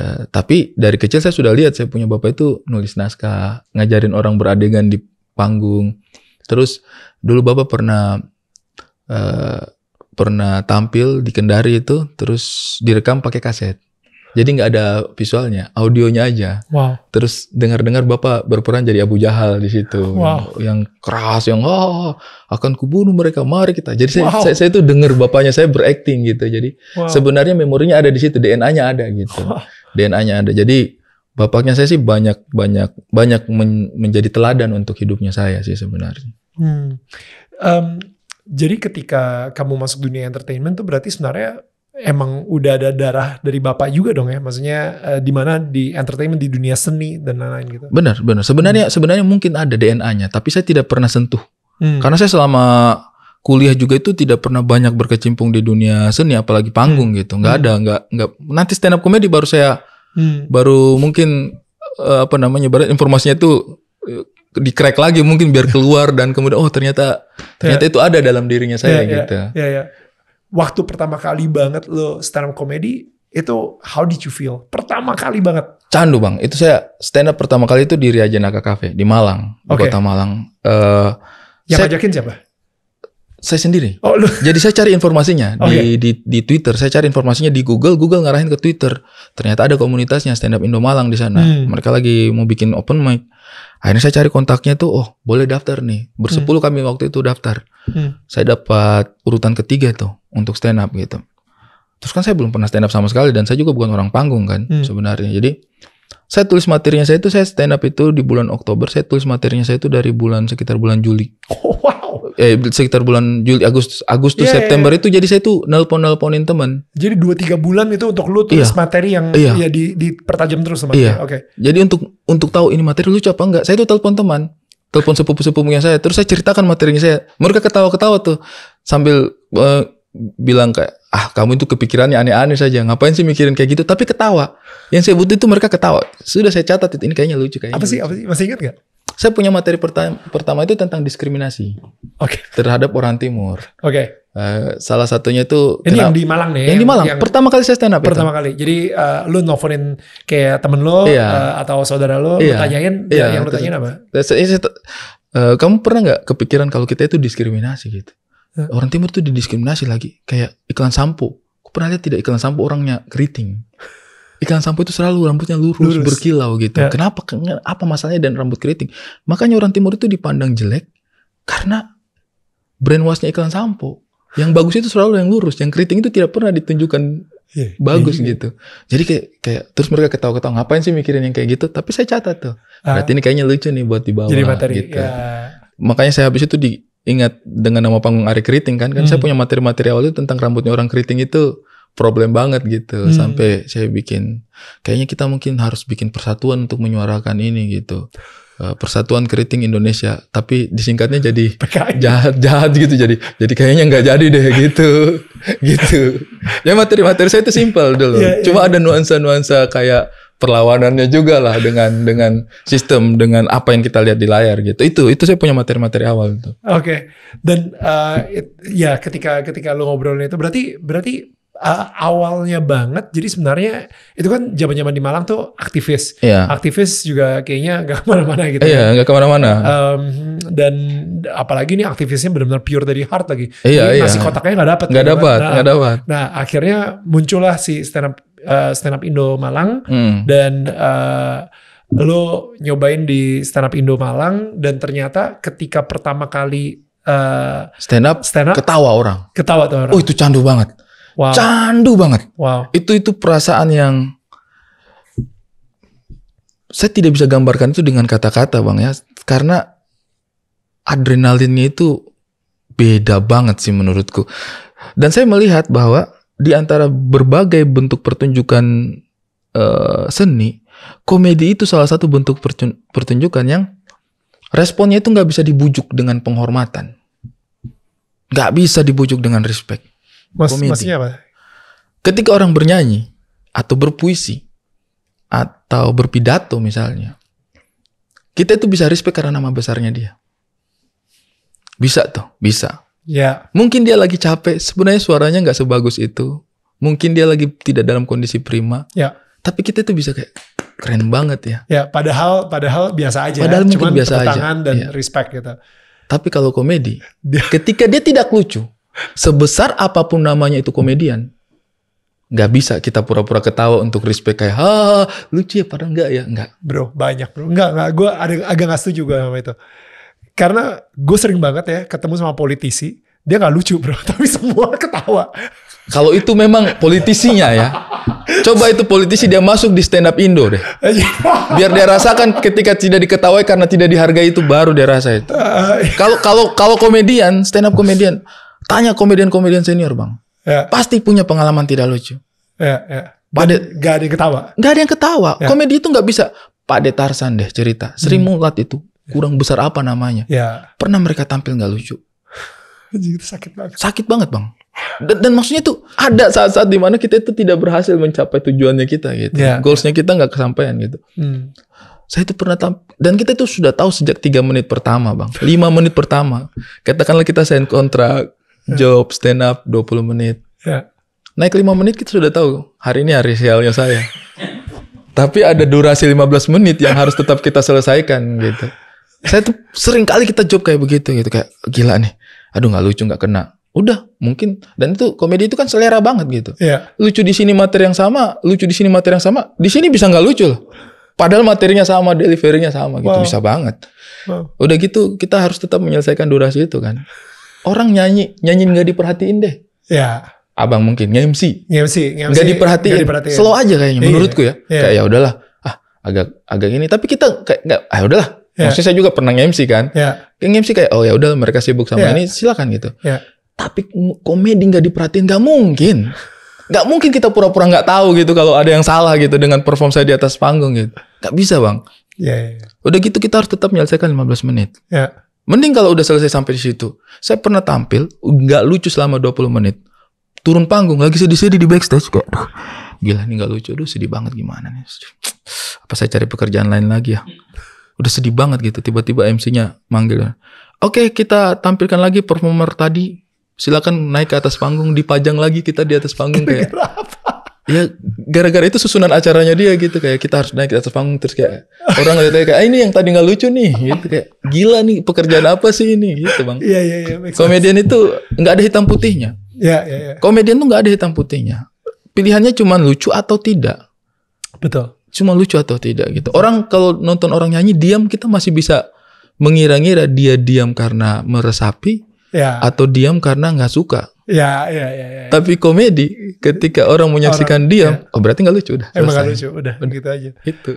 uh, tapi dari kecil saya sudah lihat saya punya bapak itu nulis naskah, ngajarin orang beradegan di panggung. Terus dulu bapak pernah uh, pernah tampil di Kendari itu, terus direkam pakai kaset. Jadi nggak ada visualnya, audionya aja. Wow. Terus dengar-dengar bapak berperan jadi Abu Jahal di situ, wow. yang, yang keras, yang oh, akan kubunuh mereka, mari kita. Jadi wow. saya, saya, saya tuh dengar bapaknya saya berakting gitu. Jadi wow. sebenarnya memorinya ada di situ, D N A-nya ada gitu, wow. D N A-nya ada. Jadi bapaknya saya sih banyak banyak banyak men- menjadi teladan untuk hidupnya saya sih sebenarnya. Hmm. Um, Jadi ketika kamu masuk dunia entertainment tuh berarti sebenarnya emang udah ada darah dari bapak juga dong ya, maksudnya uh, di mana di entertainment, di dunia seni dan lain-lain gitu. Benar, benar. Sebenarnya hmm. sebenarnya mungkin ada D N A-nya, tapi saya tidak pernah sentuh. Hmm. Karena saya selama kuliah juga itu tidak pernah banyak berkecimpung di dunia seni, apalagi panggung hmm. gitu. Nggak hmm. ada, nggak nggak. Nanti stand up comedy baru saya hmm. baru mungkin uh, apa namanya, baru informasinya itu uh, dikrek lagi mungkin biar keluar dan kemudian oh ternyata ternyata yeah. itu ada dalam dirinya saya yeah, gitu. Yeah, yeah, yeah. Waktu pertama kali banget lo stand up comedy itu how did you feel? Pertama kali banget. Candu bang, itu saya stand up pertama kali itu di Ria Jenaka Cafe di Malang, di okay. kota Malang. Uh, Yang saya, ajakin siapa? Saya sendiri. Oh, lu. Jadi saya cari informasinya okay. di, di di Twitter. Saya cari informasinya di Google. Google ngarahin ke Twitter. Ternyata ada komunitasnya Stand Up Indo Malang di sana. Hmm. Mereka lagi mau bikin open mic. Akhirnya saya cari kontaknya tuh, oh boleh daftar nih. Bersepuluh hmm. kami waktu itu daftar. Hmm. Saya dapat urutan ketiga tuh untuk stand up gitu. Terus kan saya belum pernah stand up sama sekali dan saya juga bukan orang panggung kan hmm. sebenarnya. Jadi saya tulis materinya saya itu saya stand up itu di bulan Oktober. Saya tulis materinya saya itu dari bulan sekitar bulan Juli. Oh, wow. Eh, sekitar bulan Juli, Agustus, Agustus yeah, September yeah. itu jadi saya tuh nelpon-nelponin teman. Jadi dua tiga bulan itu untuk lu tulis yeah. materi yang yeah. ya di dipertajam terus sama yeah. Oke. Okay. Jadi untuk untuk tahu ini materi lucu apa enggak, saya tuh telepon teman, telepon sepupu-sepupu yang saya, terus saya ceritakan materinya saya. Mereka ketawa-ketawa tuh sambil uh, bilang kayak, "Ah, kamu itu kepikirannya aneh-aneh saja. Ngapain sih mikirin kayak gitu?" Tapi ketawa. Yang saya butuh itu mereka ketawa. Sudah saya catat itu, ini kayaknya lucu kayaknya. Apa sih? Lucu. Apa sih? Masih ingat enggak? Saya punya materi pertama, pertama itu tentang diskriminasi okay. terhadap orang Timur. Oke. Okay. Uh, salah satunya itu ini kenapa, yang di Malang nih. Yang di Malang. Yang pertama kali saya stand up. Pertama itu. Kali. Jadi uh, lu nelfonin kayak temen lo yeah. uh, atau saudara lo, yeah. lu tanyain yeah. yang lu tanyain apa? Uh, kamu pernah nggak kepikiran kalau kita itu diskriminasi gitu? Huh? Orang Timur tuh didiskriminasi lagi. Kayak iklan sampo. Aku pernah lihat tidak iklan sampo orangnya keriting. Iklan sampo itu selalu rambutnya lurus, lurus. berkilau gitu. Ya. Kenapa? Apa masalahnya dan rambut keriting? Makanya orang Timur itu dipandang jelek karena brainwashnya iklan sampo. Yang bagus itu selalu yang lurus, yang keriting itu tidak pernah ditunjukkan ya, bagus ya, ya. Gitu. Jadi kayak, kayak terus mereka ketawa-ketawa ngapain sih mikirin yang kayak gitu? Tapi saya catat tuh. Berarti ini kayaknya lucu nih buat dibawa. Jadi materi. Gitu. Ya. Makanya saya habis itu diingat dengan nama panggung Arie Kriting kan. Kan hmm. saya punya materi-materi awal itu tentang rambutnya orang keriting itu. Problem banget gitu hmm. sampai saya bikin kayaknya kita mungkin harus bikin persatuan untuk menyuarakan ini gitu, persatuan keriting Indonesia, tapi disingkatnya jadi jahat-jahat gitu, jadi jadi kayaknya nggak jadi deh gitu gitu ya. Materi-materi saya itu simple dulu yeah, yeah. cuma ada nuansa-nuansa kayak perlawanannya juga lah dengan dengan sistem, dengan apa yang kita lihat di layar gitu. Itu itu saya punya materi-materi awal itu. Oke. Okay. Dan uh, it, ya ketika ketika lu ngobrolin itu berarti berarti Uh, awalnya banget, jadi sebenarnya itu kan zaman-zaman di Malang tuh aktivis, yeah. aktivis juga kayaknya nggak kemana-mana gitu. Iya, yeah, nggak kemana-mana. Um, dan apalagi ini aktivisnya benar-benar pure dari heart lagi. Iya, yeah, iya. Nasi yeah. kotaknya nggak dapat. Nggak dapat, nggak dapat. Nah, akhirnya muncullah si stand up, uh, stand up Indo Malang mm. dan uh, lo nyobain di stand up Indo Malang dan ternyata ketika pertama kali uh, stand up, stand up, ketawa orang. Ketawa tuh orang. Oh, itu candu banget. Wow. Candu banget. Wow. Itu itu perasaan yang saya tidak bisa gambarkan itu dengan kata-kata, Bang ya. Karena adrenalinnya itu beda banget sih menurutku. Dan saya melihat bahwa di antara berbagai bentuk pertunjukan uh, seni, komedi itu salah satu bentuk pertunjukan yang responnya itu nggak bisa dibujuk dengan penghormatan, nggak bisa dibujuk dengan respect. Mas, maksudnya apa? Ketika orang bernyanyi atau berpuisi atau berpidato misalnya, kita itu bisa respect karena nama besarnya dia. Bisa tuh, bisa. Ya. Mungkin dia lagi capek, sebenarnya suaranya nggak sebagus itu. Mungkin dia lagi tidak dalam kondisi prima. Ya. Tapi kita itu bisa kayak keren banget ya. Ya, padahal padahal biasa aja. Padahal ya. Mungkin cuman biasa aja. Dan ya. Respect gitu. Tapi kalau komedi, dia. Ketika dia tidak lucu. Sebesar apapun namanya itu komedian, nggak bisa kita pura-pura ketawa untuk respect kayak ha lucu ya padahal nggak ya nggak. Bro banyak bro nggak nggak gue ada agak nggak setuju gue sama itu karena gue sering banget ya ketemu sama politisi dia nggak lucu bro tapi semua ketawa. Kalau itu memang politisinya ya. Coba itu politisi dia masuk di Stand Up Indo deh. Biar dia rasakan ketika tidak diketawai karena tidak dihargai, itu baru dia rasain. Kalau kalau kalau komedian, stand up komedian, tanya komedian-komedian senior, Bang. Ya. Pasti punya pengalaman tidak lucu. Ya, ya. Pada gak ada yang ketawa. Gak ada yang ketawa. Ya. Komedi itu gak bisa. Pak De Tarsan deh cerita. Sri hmm. Mulat itu kurang besar apa namanya. Ya. Pernah mereka tampil gak lucu. Itu sakit banget. Sakit banget, Bang. Dan, dan maksudnya tuh ada saat-saat dimana kita itu tidak berhasil mencapai tujuannya kita gitu, yeah. goalsnya kita nggak kesampaian gitu. Mm. Saya itu pernah tam dan kita itu sudah tahu sejak tiga menit pertama, Bang, lima menit pertama, katakanlah kita sign kontrak, yeah. job stand up dua puluh menit, yeah. naik lima menit kita sudah tahu hari ini hari sialnya saya. Tapi ada durasi lima belas menit yang harus tetap kita selesaikan gitu. Saya tuh sering kali kita job kayak begitu gitu, kayak gila nih, aduh nggak lucu, nggak kena. Udah mungkin, dan itu komedi itu kan selera banget gitu. Yeah. Lucu di sini materi yang sama, lucu di sini materi yang sama, di sini bisa nggak lucu loh. Padahal materinya sama, deliverynya sama gitu, wow. bisa banget. Wow. Udah gitu kita harus tetap menyelesaikan durasi itu kan. Orang nyanyi, nyanyi nggak diperhatiin deh. Yeah. Abang mungkin nge-M C, nggak diperhatiin, diperhatiin, slow aja kayaknya yeah. menurutku ya. Yeah. Kayak ya udahlah, ah agak agak ini. Tapi kita kayak nggak, ah udahlah. Yeah. Maksudnya saya juga pernah nge-M C kan. Yeah. Nge-M C kayak oh ya udah mereka sibuk sama yeah. ini, silakan gitu. Yeah. Tapi komedi nggak diperhatiin, nggak mungkin, nggak mungkin kita pura-pura nggak tahu gitu kalau ada yang salah gitu dengan perform saya di atas panggung gitu, nggak bisa, Bang. Yeah, yeah. Udah gitu kita harus tetap menyelesaikan lima belas menit. Yeah. Mending kalau udah selesai sampai di situ. Saya pernah tampil nggak lucu selama dua puluh menit, turun panggung lagi sedih-sedih di backstage kayak, aduh, gila nih nggak lucu, aduh sedih banget gimana nih, apa saya cari pekerjaan lain lagi ya? Udah sedih banget gitu, tiba-tiba M C-nya manggil, oke okay, kita tampilkan lagi performer tadi. Silakan naik ke atas panggung, dipajang lagi kita di atas panggung kayak. Ya gara-gara itu susunan acaranya dia gitu, kayak kita harus naik ke atas panggung terus kayak orang ngeliatnya kayak ah, ini yang tadi nggak lucu nih gitu, kayak gila nih pekerjaan apa sih ini gitu, Bang. Iya iya iya. Komedian itu nggak ada hitam putihnya. Iya iya iya. Komedian tuh nggak ada hitam putihnya. Pilihannya cuma lucu atau tidak. Betul. Cuma lucu atau tidak gitu. Orang kalau nonton orang nyanyi diam kita masih bisa mengira-ngira dia diam karena meresapi. Ya. Atau diam karena nggak suka. Ya, ya, ya, ya. Tapi komedi ketika orang menyaksikan orang, diam, ya. Oh berarti nggak lucu udah. Emang nggak lucu udah. Begitu aja. Itu.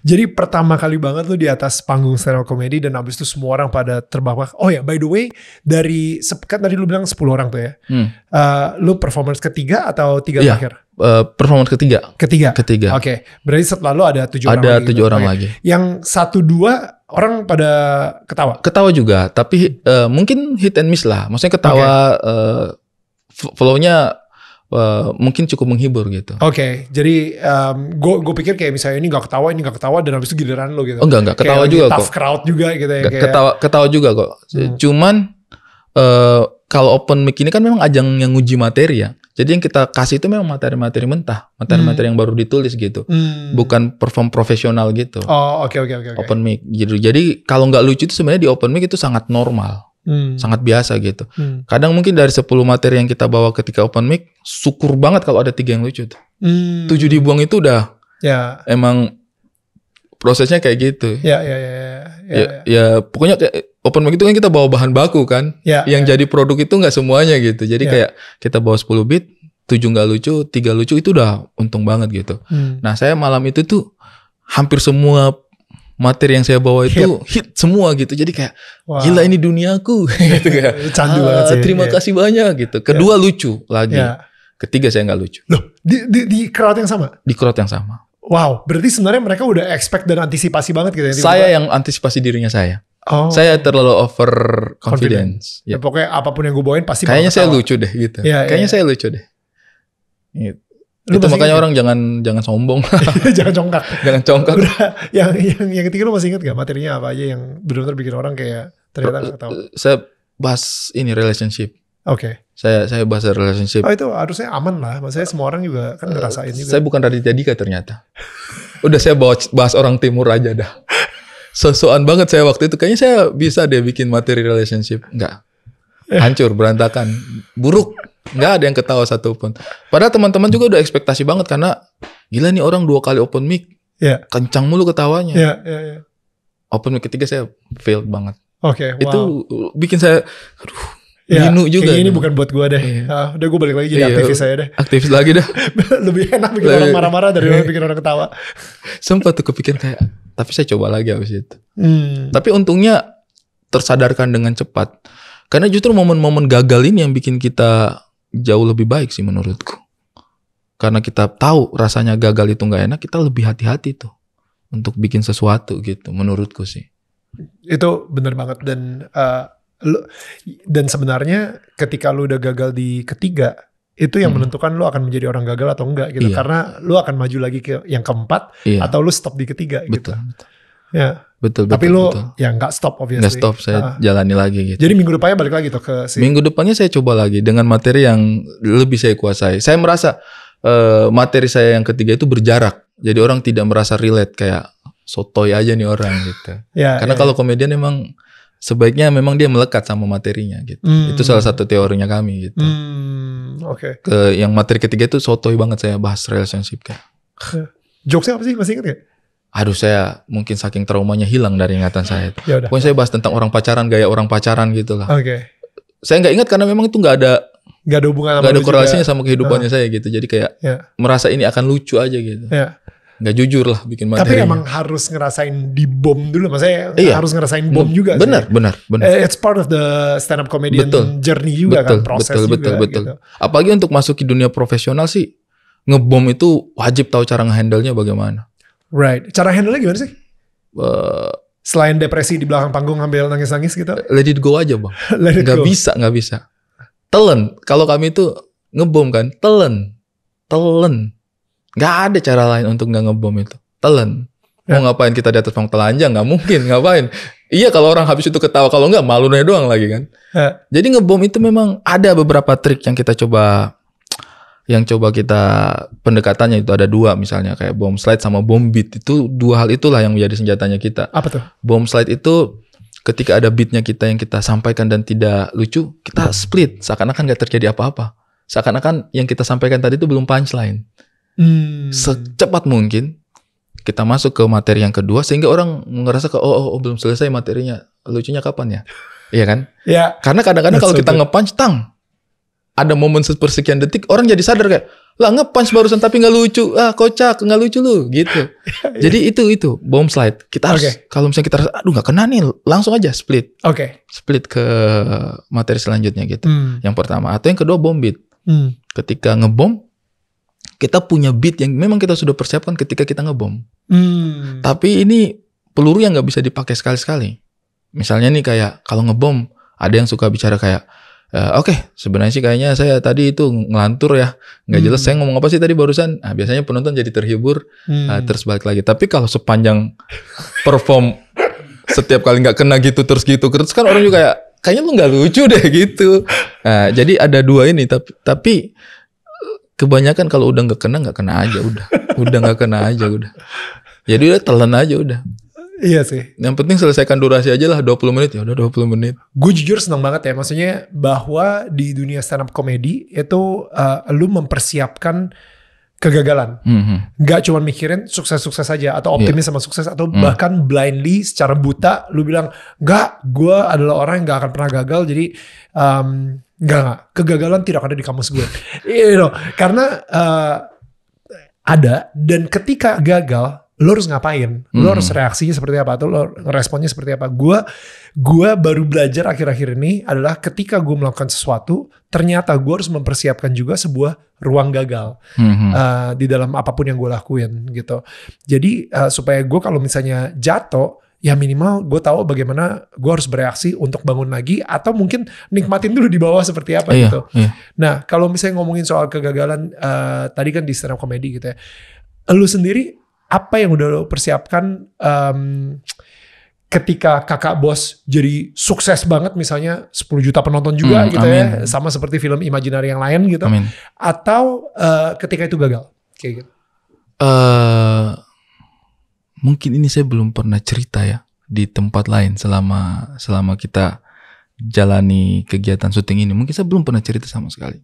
Jadi pertama kali banget tuh di atas panggung stand up komedi, dan abis itu semua orang pada terbahak. Oh ya, by the way, dari kan tadi lu bilang sepuluh orang tuh ya. Hmm. Uh, lu performance ketiga atau tiga ya, terakhir? Uh, performance ketiga. Ketiga. Ketiga. Oke. Okay. Berarti setelah lu ada tujuh orang. Ada tujuh orang lagi. Yang satu dua. Orang pada ketawa? Ketawa juga, tapi uh, mungkin hit and miss lah. Maksudnya ketawa, okay. uh, flow-nya uh, mungkin cukup menghibur gitu. Oke, okay. Jadi um, gue pikir kayak misalnya ini gak ketawa, ini gak ketawa, dan habis itu giliran lo gitu. Oh, enggak, enggak. Ketawa kayak juga tough kok. Tough crowd juga gitu ya. Kayak... Ketawa, ketawa juga kok. Hmm. Cuman uh, kalau open mic ini kan memang ajang yang nguji materi ya. Jadi yang kita kasih itu memang materi-materi mentah, materi-materi hmm. yang baru ditulis gitu, hmm. bukan perform profesional gitu. Oh, oke, oke, oke. Open mic. Jadi, jadi kalau nggak lucu itu sebenarnya di open mic itu sangat normal, hmm. sangat biasa gitu. Hmm. Kadang mungkin dari sepuluh materi yang kita bawa ketika open mic, syukur banget kalau ada tiga yang lucu. Hmm. Tujuh dibuang itu udah, ya. Emang prosesnya kayak gitu. Ya, ya, ya, ya. Ya, ya, ya. Ya pokoknya kayak. Open mic itu kan kita bawa bahan baku kan, ya, yang ya. Jadi produk itu nggak semuanya gitu. Jadi ya. Kayak kita bawa sepuluh bit, tujuh nggak lucu, tiga lucu itu udah untung banget gitu. Hmm. Nah saya malam itu tuh hampir semua materi yang saya bawa itu hit, hit semua gitu. Jadi kayak wow. Gila ini duniaku gitu kayak. Candu banget sih. Terima ya. Kasih banyak gitu. Kedua ya. Lucu lagi, ya. Ketiga saya nggak lucu. Loh di, di, di crowd yang sama? Di crowd yang sama. Wow, berarti sebenarnya mereka udah expect dan antisipasi banget gitu. Saya yang antisipasi dirinya saya. Oh. Saya terlalu over confidence. Ya. Ya, pokoknya apapun yang gue bawain pasti. Kayaknya saya lucu deh gitu. Ya, kayaknya ya. Saya lucu deh. Gitu. Lu itu makanya gitu? Orang jangan jangan sombong. Jangan congkak. Jangan congkak. Udah, yang yang yang ketiga lu masih ingat gak materinya apa aja yang benar-benar bikin orang kayak ternyata nggak tahu. Saya bahas ini relationship. Oke. Okay. Saya saya bahas relationship. Oh itu harusnya aman lah. Maksudnya semua orang juga kan ngerasain juga. Saya bukan Raditya Dika ternyata. Udah saya bahas, bahas orang timur aja dah. So-soan banget saya waktu itu. Kayaknya saya bisa deh bikin materi relationship. Enggak. Hancur, berantakan. Buruk. Enggak ada yang ketawa satupun. Padahal teman-teman juga udah ekspektasi banget. Karena gila nih orang dua kali open mic. Yeah. Kencang mulu ketawanya. Yeah, yeah, yeah. Open mic ketiga saya failed banget. Oke, okay, wow. Itu bikin saya... Aduh. ya, nginu juga. Ini bukan buat gue deh. Iya. Ah, udah gue balik lagi jadi iya, aktivis saya deh. Aktivis lagi dah. Lebih enak bikin Lebih. orang marah-marah dari orang bikin orang ketawa. Sempat tuh kepikiran kayak, tapi saya coba lagi abis itu. Hmm. Tapi untungnya tersadarkan dengan cepat. Karena justru momen-momen gagal ini yang bikin kita jauh lebih baik sih menurutku. Karena kita tahu rasanya gagal itu nggak enak, kita lebih hati-hati tuh untuk bikin sesuatu gitu menurutku sih. Itu bener banget. Dan uh, lu, dan sebenarnya ketika lu udah gagal di ketiga, itu yang hmm. menentukan lu akan menjadi orang gagal atau enggak gitu. Iya. Karena lu akan maju lagi ke yang keempat, iya. atau lu stop di ketiga betul, gitu. Betul. Ya. Betul, betul, tapi lo betul. ya nggak stop obviously. Nggak stop, saya uh, jalani lagi gitu. Jadi minggu depannya balik lagi tuh ke si... Minggu depannya saya coba lagi dengan materi yang lebih saya kuasai. Saya merasa uh, materi saya yang ketiga itu berjarak. Jadi orang tidak merasa relate kayak sotoy aja nih orang gitu. ya, Karena ya, kalau ya. komedian emang sebaiknya memang dia melekat sama materinya gitu. Hmm. Itu salah satu teorinya kami gitu. Hmm, Oke. Okay. Ke yang materi ketiga itu sotoy banget saya bahas relationship kayak. Jokesnya apa sih, masih ingat gak? Aduh, saya mungkin saking traumanya hilang dari ingatan saya. Pokoknya saya bahas tentang orang pacaran, gaya orang pacaran gitu lah. Oke. Okay. Saya nggak ingat karena memang itu nggak ada, nggak ada hubungan, nggak ada korelasinya juga sama kehidupannya uh. saya gitu. Jadi kayak yeah. merasa ini akan lucu aja gitu. Yeah. Nggak jujur lah bikin materi. Tapi emang harus ngerasain di bom dulu, maksudnya iya. harus ngerasain bom Be juga. Benar, sih. benar, benar. It's part of the stand up comedian betul. journey juga betul, kan, proses betul, juga. Betul, betul, betul. Gitu. Apalagi untuk masuk ke dunia profesional sih, ngebom itu wajib tahu cara ngehandle-nya bagaimana. Right, cara handle-nya gimana sih? Uh, Selain depresi di belakang panggung ngambil nangis-nangis gitu? Let it go aja bang. let it gak go. bisa, gak bisa. Telen, kalau kami itu ngebom kan, telen, telen. Gak ada cara lain untuk gak ngebom itu, telen. Ya. Mau ngapain kita di atas panggung telanjang? Gak mungkin, ngapain. Iya kalau orang habis itu ketawa, kalau enggak malunya doang lagi kan. Ya. Jadi ngebom itu memang ada beberapa trik yang kita coba... Yang coba kita pendekatannya itu ada dua, misalnya kayak bom slide sama bom beat. Itu dua hal itulah yang menjadi senjatanya kita. Apa tuh? Bom slide itu ketika ada beatnya kita yang kita sampaikan dan tidak lucu, kita split seakan-akan gak terjadi apa-apa. Seakan-akan yang kita sampaikan tadi itu belum punchline. Hmm. Secepat mungkin kita masuk ke materi yang kedua sehingga orang ngerasa ke oh, oh, oh belum selesai materinya, lucunya kapan ya? Iya kan? Yeah. Karena kadang-kadang kalau so kita nge-punch tang. Ada momen sepersekian detik orang jadi sadar kayak lah nge-punch barusan tapi nggak lucu, ah kocak nggak lucu lu gitu. yeah. Jadi itu itu bom slide kita harus okay. kalau misalnya kita harus, aduh nggak kena nih, langsung aja split, oke okay. split ke materi selanjutnya gitu. Hmm. Yang pertama atau yang kedua bom beat. Hmm. Ketika ngebom kita punya beat yang memang kita sudah persiapkan ketika kita ngebom. Hmm. Tapi ini peluru yang nggak bisa dipakai sekali-sekali. Misalnya nih kayak kalau ngebom ada yang suka bicara kayak Uh, Oke, okay. sebenarnya sih kayaknya saya tadi itu ngelantur ya, nggak jelas. Hmm. Saya ngomong apa sih tadi barusan? Nah, biasanya penonton jadi terhibur, hmm. uh, terus balik lagi. Tapi kalau sepanjang perform setiap kali nggak kena gitu terus gitu terus kan orang juga kayak kayaknya lu nggak lucu deh gitu. Nah, jadi ada dua ini, tapi tapi kebanyakan kalau udah nggak kena nggak kena aja udah, udah nggak kena aja udah. Jadi udah telan aja udah. Iya sih. Yang penting selesaikan durasi aja lah dua puluh menit. Ya udah dua puluh menit. Gue jujur senang banget ya. Maksudnya bahwa di dunia stand up comedy itu uh, lu mempersiapkan kegagalan. Mm-hmm. Gak cuma mikirin sukses-sukses aja atau optimis yeah. sama sukses atau mm. bahkan blindly secara buta lu bilang gak, gue adalah orang yang gak akan pernah gagal. Jadi um, gak, gak. Kegagalan tidak ada di kamus gue. you know, karena uh, ada dan ketika gagal lo harus ngapain, lo harus reaksinya seperti apa atau lo responnya seperti apa. Gue gue baru belajar akhir-akhir ini adalah ketika gue melakukan sesuatu, ternyata gue harus mempersiapkan juga sebuah ruang gagal mm-hmm. uh, di dalam apapun yang gue lakuin gitu. Jadi uh, supaya gue kalau misalnya jatuh, ya minimal gue tahu bagaimana gue harus bereaksi untuk bangun lagi atau mungkin nikmatin dulu di bawah seperti apa iya, gitu. Iya. Nah kalau misalnya ngomongin soal kegagalan uh, tadi kan di stand up comedy gitu ya, lo sendiri apa yang udah lo persiapkan um, ketika kakak bos jadi sukses banget misalnya sepuluh juta penonton juga hmm, gitu amin. ya. Sama seperti film Imaginary yang lain gitu. Amin. Atau uh, ketika itu gagal kayak gitu. Uh, mungkin ini saya belum pernah cerita ya di tempat lain selama selama kita jalani kegiatan syuting ini. Mungkin saya belum pernah cerita sama sekali.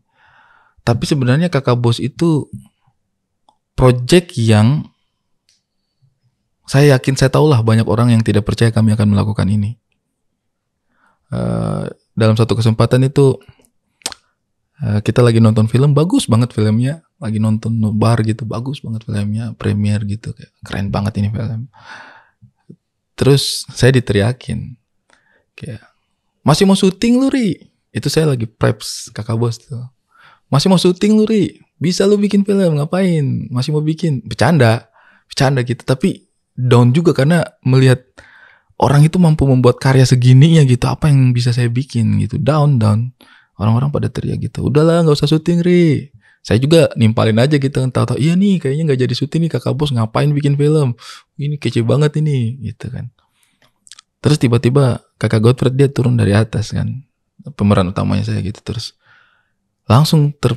Tapi sebenarnya kakak bos itu project yang saya yakin, saya tahulah banyak orang yang tidak percaya kami akan melakukan ini. Uh, dalam satu kesempatan itu uh, kita lagi nonton film, bagus banget filmnya, lagi nonton nobar gitu, bagus banget filmnya, premier gitu, kayak keren banget ini film. Terus saya diteriakin kayak, masih mau syuting lu, Ri? Itu saya lagi preps kakak bos tuh. Masih mau syuting lu, Ri? Bisa lu bikin film, ngapain? Masih mau bikin? Bercanda, bercanda gitu, tapi down juga karena melihat orang itu mampu membuat karya segininya gitu. Apa yang bisa saya bikin gitu. Down, down. Orang-orang pada teriak gitu. Udahlah gak usah syuting, Ri. Saya juga nimpalin aja gitu. Tahu-tahu iya nih kayaknya gak jadi syuting nih kakak bos. Ngapain bikin film. Ini kece banget ini. Gitu kan. Terus tiba-tiba kakak Godfrey dia turun dari atas kan. Pemeran utamanya saya gitu. Terus langsung ter...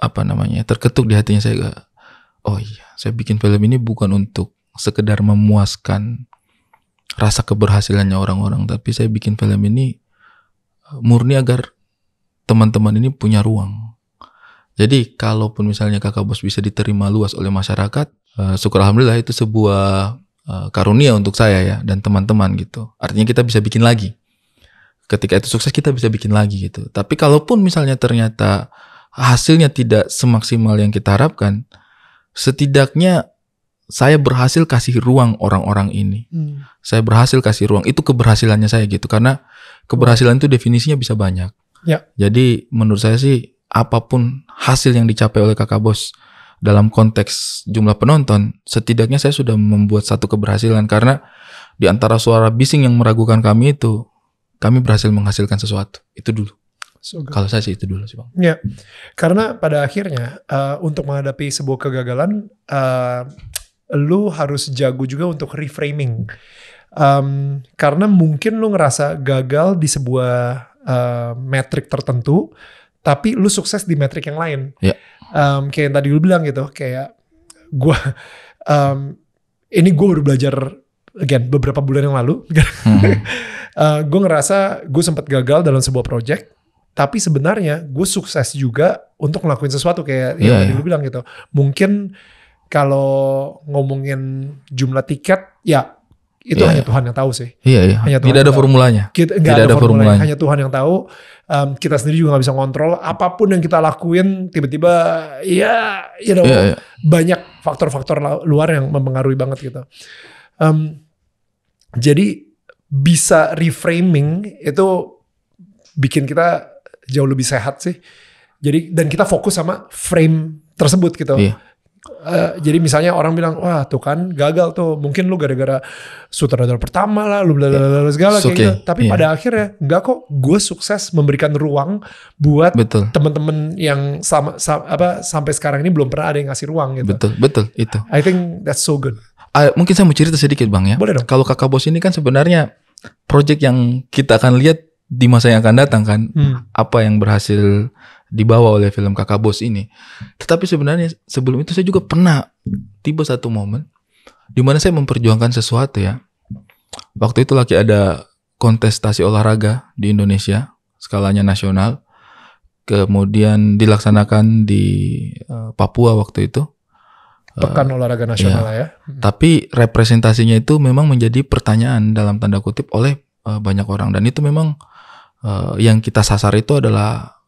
Apa namanya. Terketuk di hatinya saya. Oh iya. Saya bikin film ini bukan untuk sekedar memuaskan rasa keberhasilannya orang-orang, tapi saya bikin film ini murni agar teman-teman ini punya ruang. Jadi kalaupun misalnya kakak bos bisa diterima luas oleh masyarakat, uh, syukur alhamdulillah itu sebuah uh, karunia untuk saya ya dan teman-teman gitu. Artinya kita bisa bikin lagi. Ketika itu sukses kita bisa bikin lagi gitu. Tapi kalaupun misalnya ternyata hasilnya tidak semaksimal yang kita harapkan, setidaknya saya berhasil kasih ruang orang-orang ini. Hmm. Saya berhasil kasih ruang. Itu keberhasilannya saya gitu. Karena keberhasilan itu definisinya bisa banyak. Ya. Jadi menurut saya sih apapun hasil yang dicapai oleh kakak bos dalam konteks jumlah penonton, setidaknya saya sudah membuat satu keberhasilan. Karena di antara suara bising yang meragukan kami itu, kami berhasil menghasilkan sesuatu. Itu dulu. So Kalau saya sih itu dulu sih Bang. Ya, karena pada akhirnya uh, untuk menghadapi sebuah kegagalan, Uh, lu harus jago juga untuk reframing, um, karena mungkin lu ngerasa gagal di sebuah uh, metrik tertentu, tapi lu sukses di metrik yang lain. Yeah. Um, kayak yang tadi lu bilang gitu, kayak gue, um, ini gue baru belajar again beberapa bulan yang lalu. Mm-hmm. uh, gue ngerasa gue sempat gagal dalam sebuah project, tapi sebenarnya gue sukses juga untuk ngelakuin sesuatu kayak yeah, yang tadi yeah. lu bilang gitu. Mungkin kalau ngomongin jumlah tiket, ya itu yeah, hanya Tuhan yang tahu sih. Iya, yeah, yeah. Hanya Tuhan. Tidak ada tahu. formulanya. Kita, Tidak ada, ada formulanya. formulanya. Hanya Tuhan yang tahu. Um, kita sendiri juga nggak bisa ngontrol. Apapun yang kita lakuin, tiba-tiba ya, you know, yeah, yeah. banyak faktor-faktor luar yang mempengaruhi banget gitu. Um, jadi bisa reframing itu bikin kita jauh lebih sehat sih. Jadi dan kita fokus sama frame tersebut gitu. Yeah. Uh, jadi misalnya orang bilang, wah tuh kan gagal tuh, mungkin lu gara-gara sutradara pertama lah, lu blablabla segala kayak okay. gitu. Tapi yeah. pada akhirnya enggak kok, gue sukses memberikan ruang buat teman-teman yang sama, sama, apa, sampai sekarang ini belum pernah ada yang ngasih ruang gitu. Betul, betul itu. I think that's so good. Uh, mungkin saya mau cerita sedikit Bang ya. Boleh dong. Kalau kakak bos ini kan sebenarnya project yang kita akan lihat di masa yang akan datang kan, hmm. apa yang berhasil dibawa oleh film kakak bos ini. Tetapi sebenarnya sebelum itu saya juga pernah tiba satu momen dimana saya memperjuangkan sesuatu ya. Waktu itu lagi ada kontestasi olahraga di Indonesia, skalanya nasional, kemudian dilaksanakan di uh, Papua waktu itu. Pekan uh, olahraga nasional ya. ya. Hmm. Tapi representasinya itu memang menjadi pertanyaan dalam tanda kutip oleh uh, banyak orang. Dan itu memang uh, yang kita sasar itu adalah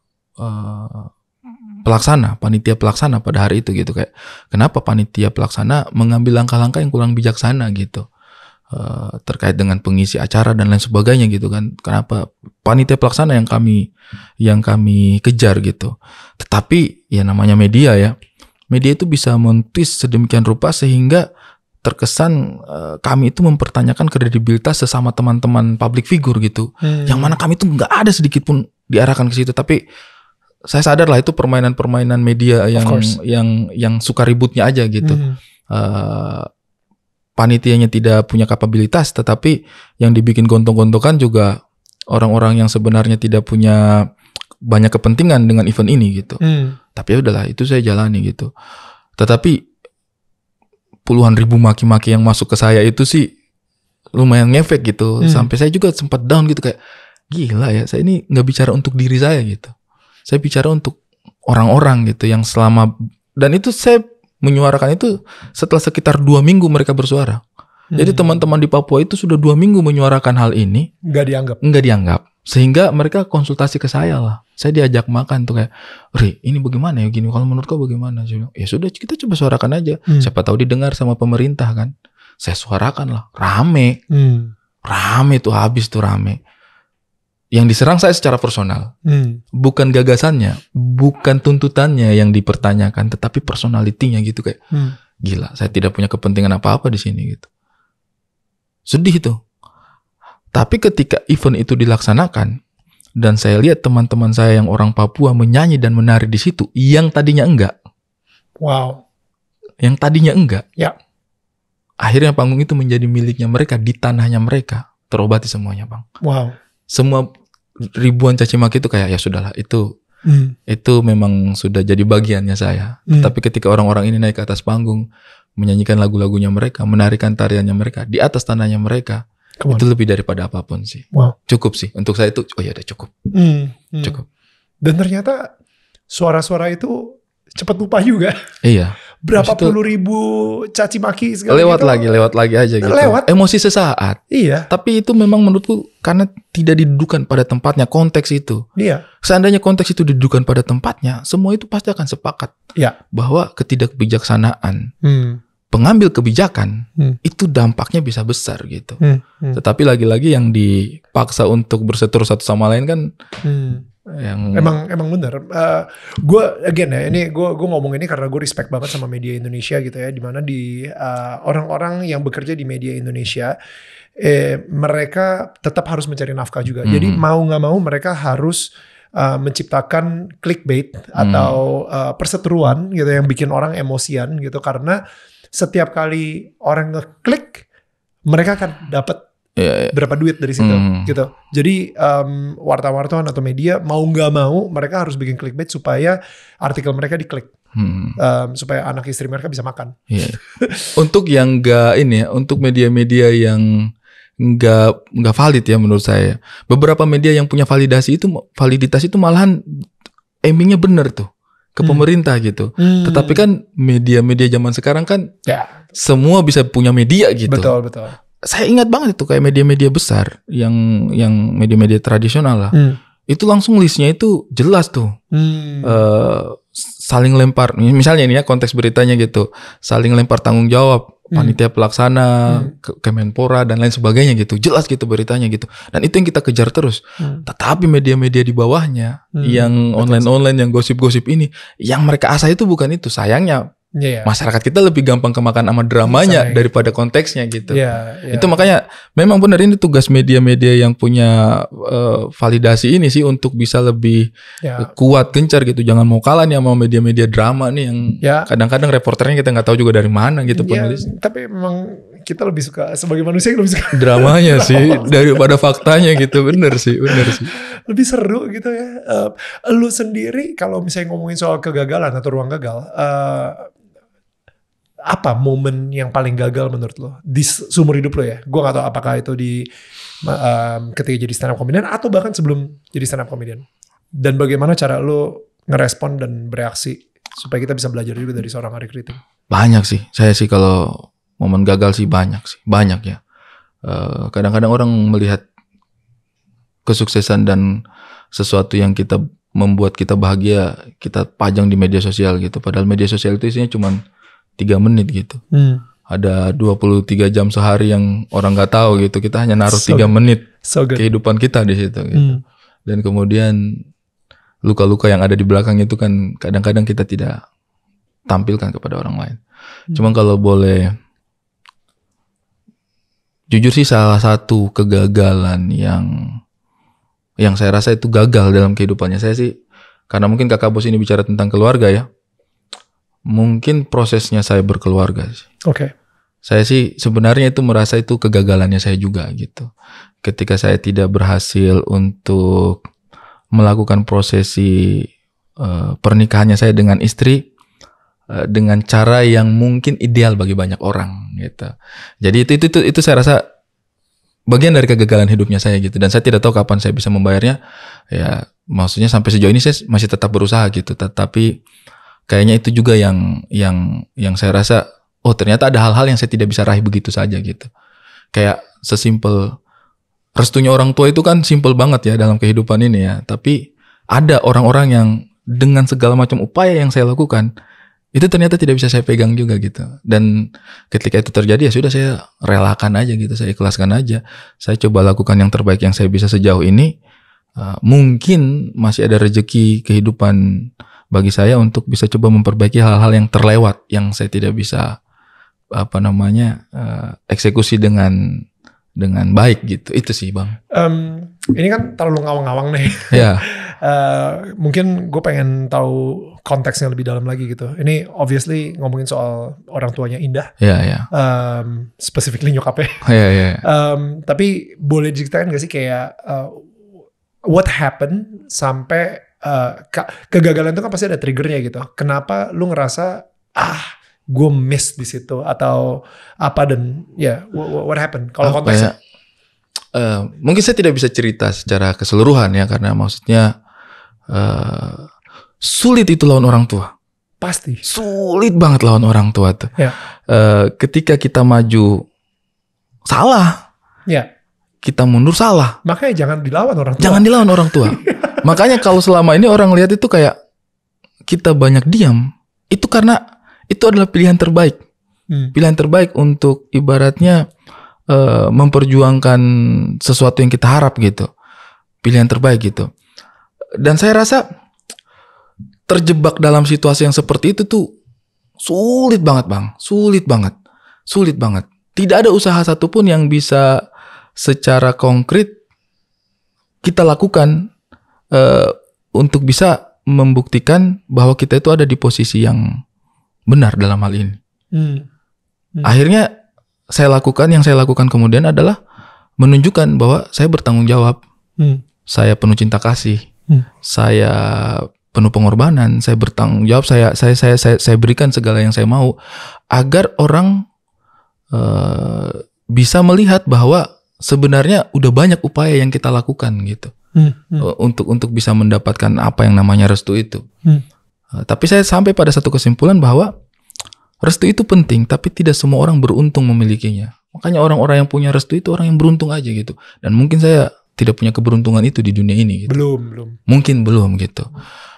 pelaksana, panitia pelaksana pada hari itu gitu, kayak kenapa panitia pelaksana mengambil langkah-langkah yang kurang bijaksana gitu terkait dengan pengisi acara dan lain sebagainya gitu kan, kenapa panitia pelaksana yang kami yang kami kejar gitu. Tetapi ya namanya media ya, media itu bisa mentwist sedemikian rupa sehingga terkesan uh, kami itu mempertanyakan kredibilitas sesama teman-teman public figure gitu, hmm. yang mana kami itu nggak ada sedikit pun diarahkan ke situ. Tapi saya sadar lah itu permainan-permainan media yang yang yang suka ributnya aja gitu. Hmm. Uh, panitianya tidak punya kapabilitas, tetapi yang dibikin gontong-gontokan juga orang-orang yang sebenarnya tidak punya banyak kepentingan dengan event ini gitu. Hmm. Tapi ya udahlah itu saya jalani gitu. Tetapi puluhan ribu maki-maki yang masuk ke saya itu sih lumayan ngefek gitu. Hmm. Sampai saya juga sempat down gitu kayak, gila ya, saya ini gak bicara untuk diri saya gitu. Saya bicara untuk orang-orang gitu yang selama, dan itu saya menyuarakan itu setelah sekitar dua minggu mereka bersuara. Hmm. Jadi teman-teman di Papua itu sudah dua minggu menyuarakan hal ini. Gak dianggap. Gak dianggap. Sehingga mereka konsultasi ke saya lah. Saya diajak makan tuh kayak, Ri, ini bagaimana ya gini? Kalau menurut kau bagaimana? Saya bilang, ya sudah kita coba suarakan aja. Hmm. Siapa tahu didengar sama pemerintah kan. Saya suarakan lah. Rame. Hmm. Rame tuh, habis tuh rame. Yang diserang saya secara personal. Hmm. Bukan gagasannya. Bukan tuntutannya yang dipertanyakan. Tetapi personalitinya gitu kayak, hmm. gila, saya tidak punya kepentingan apa-apa di sini gitu. Sedih tuh. Tapi ketika event itu dilaksanakan dan saya lihat teman-teman saya yang orang Papua menyanyi dan menari di situ, yang tadinya enggak. Wow. Yang tadinya enggak. Ya. Akhirnya panggung itu menjadi miliknya mereka, di tanahnya mereka, terobati semuanya, Bang. Wow. Semua ribuan cacimaki itu kayak ya sudahlah itu mm. itu memang sudah jadi bagiannya saya. Mm. Tapi ketika orang-orang ini naik ke atas panggung, menyanyikan lagu-lagunya mereka, menarikan tariannya mereka di atas tanahnya mereka. Itu lebih daripada apapun sih. Wow. Cukup sih. Untuk saya itu, oh ya udah cukup. Hmm, hmm. Cukup. Dan ternyata suara-suara itu cepat lupa juga. Iya. Berapa puluh ribu cacimaki segala lewat gitu. Lagi, lewat lagi aja gitu. Lewat. Emosi sesaat. Iya. Tapi itu memang menurutku karena tidak didudukan pada tempatnya konteks itu. Iya. Seandainya konteks itu didudukan pada tempatnya, semua itu pasti akan sepakat. Iya. Bahwa ketidakbijaksanaan. Hmm. Pengambil kebijakan hmm. itu dampaknya bisa besar gitu. Hmm. Hmm. Tetapi lagi-lagi yang dipaksa untuk berseteru satu sama lain kan, hmm. yang emang emang benar. Uh, gue again ya ini gue gue ngomong ini karena gue respect banget sama media Indonesia gitu ya, dimana di uh, orang-orang yang bekerja di media Indonesia, eh, mereka tetap harus mencari nafkah juga. Hmm. Jadi mau nggak mau mereka harus Uh, menciptakan clickbait hmm. atau uh, perseteruan gitu yang bikin orang emosian gitu, karena setiap kali orang ngeklik mereka akan dapat yeah, yeah. berapa duit dari situ hmm. gitu. Jadi um, wartawan-wartawan atau media mau nggak mau mereka harus bikin clickbait supaya artikel mereka diklik, hmm. um, supaya anak istri mereka bisa makan. Yeah. Untuk yang nggak ini ya, untuk media-media yang nggak nggak valid ya menurut saya. Beberapa media yang punya validasi itu validitas itu malahan aimingnya bener tuh ke hmm. pemerintah gitu. Hmm. Tetapi kan media-media zaman sekarang kan ya. Semua bisa punya media gitu. Betul betul. Saya ingat banget itu kayak media-media besar yang yang media-media tradisional lah. Hmm. Itu langsung listnya itu jelas tuh. Hmm. Uh, saling lempar. Misalnya ini ya konteks beritanya gitu. Saling lempar tanggung jawab. Panitia pelaksana, hmm. Kemenpora dan lain sebagainya gitu, jelas gitu beritanya gitu. Dan itu yang kita kejar terus. Hmm. Tetapi media-media di bawahnya, hmm. yang online-online, yang gosip-gosip ini, yang mereka asah itu bukan itu. Sayangnya yeah. masyarakat kita lebih gampang kemakan sama dramanya Sayang. daripada konteksnya gitu. Yeah, yeah. Itu makanya memang benar ini tugas media-media yang punya uh, validasi ini sih untuk bisa lebih yeah. kuat, gencar gitu. Jangan mau kalah nih sama media-media drama nih yang yeah. kadang-kadang reporternya kita nggak tahu juga dari mana gitu penulis. Yeah. Tapi memang kita lebih suka sebagai manusia kita lebih suka dramanya sih daripada faktanya gitu. Bener sih, bener sih. Lebih seru gitu ya. Uh, lu sendiri kalau misalnya ngomongin soal kegagalan atau ruang gagal, uh, apa momen yang paling gagal menurut lo di seumur hidup lo ya? Gue gak tahu apakah itu di um, ketika jadi stand up comedian atau bahkan sebelum jadi stand up comedian. Dan bagaimana cara lo ngerespon dan bereaksi supaya kita bisa belajar juga dari seorang Arie Kriting? Banyak sih, saya sih kalau momen gagal sih banyak sih, banyak ya. Uh, kadang-kadang orang melihat kesuksesan dan sesuatu yang kita membuat kita bahagia kita pajang di media sosial gitu. Padahal media sosial itu isinya cuman tiga menit gitu. Hmm. Ada dua puluh tiga jam sehari yang orang nggak tahu gitu. Kita hanya naruh so tiga menit so kehidupan kita di situ gitu. Hmm. Dan kemudian luka-luka yang ada di belakang itu kan kadang-kadang kita tidak tampilkan kepada orang lain. Hmm. Cuma kalau boleh jujur sih salah satu kegagalan yang yang saya rasa itu gagal dalam kehidupannya saya sih karena mungkin Kakak Bos ini bicara tentang keluarga ya. Mungkin prosesnya saya berkeluarga sih. Oke. Okay. Saya sih sebenarnya itu merasa itu kegagalannya saya juga gitu. Ketika saya tidak berhasil untuk melakukan prosesi uh, pernikahannya saya dengan istri uh, dengan cara yang mungkin ideal bagi banyak orang gitu. Jadi itu itu itu, itu saya rasa bagian dari kegagalan hidupnya saya gitu, dan saya tidak tahu kapan saya bisa membayarnya. Ya maksudnya sampai sejauh ini saya masih tetap berusaha gitu, tetapi kayaknya itu juga yang yang yang saya rasa, oh ternyata ada hal-hal yang saya tidak bisa raih begitu saja gitu. Kayak sesimpel restunya orang tua itu kan simple banget ya dalam kehidupan ini ya. Tapi ada orang-orang yang dengan segala macam upaya yang saya lakukan, itu ternyata tidak bisa saya pegang juga gitu. Dan ketika itu terjadi ya sudah, saya relakan aja gitu, saya ikhlaskan aja. Saya coba lakukan yang terbaik yang saya bisa sejauh ini. Uh, mungkin masih ada rezeki kehidupan bagi saya untuk bisa coba memperbaiki hal-hal yang terlewat, yang saya tidak bisa apa namanya uh, eksekusi dengan dengan baik gitu. Itu sih Bang. Um, ini kan terlalu ngawang-ngawang nih. Yeah. uh, mungkin gue pengen tahu konteksnya lebih dalam lagi gitu. Ini obviously ngomongin soal orang tuanya Indah. Iya, yeah, iya. Yeah. Um, specifically nyokapnya. Iya, yeah, iya. Yeah. Um, tapi boleh diceritain gak sih kayak uh, what happened sampai uh, ke- kegagalan itu kan pasti ada triggernya gitu. Kenapa lu ngerasa ah gue miss di situ atau apa, dan ya yeah, what, what happened kalau konteksnya? Ya? Uh, mungkin saya tidak bisa cerita secara keseluruhan ya, karena maksudnya uh, sulit itu lawan orang tua. Pasti. Sulit banget lawan orang tua tuh. Yeah. Uh, ketika kita maju salah, yeah. kita mundur salah. Makanya jangan dilawan orang tua. Jangan dilawan orang tua. Makanya kalau selama ini orang lihat itu kayak kita banyak diam, itu karena itu adalah pilihan terbaik. Hmm. Pilihan terbaik untuk ibaratnya uh, memperjuangkan sesuatu yang kita harap gitu. Pilihan terbaik gitu. Dan saya rasa terjebak dalam situasi yang seperti itu tuh sulit banget Bang. Sulit banget. Sulit banget. Tidak ada usaha satupun yang bisa secara konkret kita lakukan uh, untuk bisa membuktikan bahwa kita itu ada di posisi yang benar dalam hal ini. Hmm. Hmm. Akhirnya saya lakukan yang saya lakukan kemudian adalah menunjukkan bahwa saya bertanggung jawab. Hmm. Saya penuh cinta kasih. Hmm. Saya penuh pengorbanan. Saya bertanggung jawab. Saya saya saya saya, saya berikan segala yang saya mau agar orang uh, bisa melihat bahwa sebenarnya udah banyak upaya yang kita lakukan gitu. Hmm. Hmm. Untuk untuk bisa mendapatkan apa yang namanya restu itu. Hmm. Tapi saya sampai pada satu kesimpulan bahwa restu itu penting, tapi tidak semua orang beruntung memilikinya. Makanya orang-orang yang punya restu itu orang yang beruntung aja gitu. Dan mungkin saya tidak punya keberuntungan itu di dunia ini gitu. Belum, belum. Mungkin belum gitu.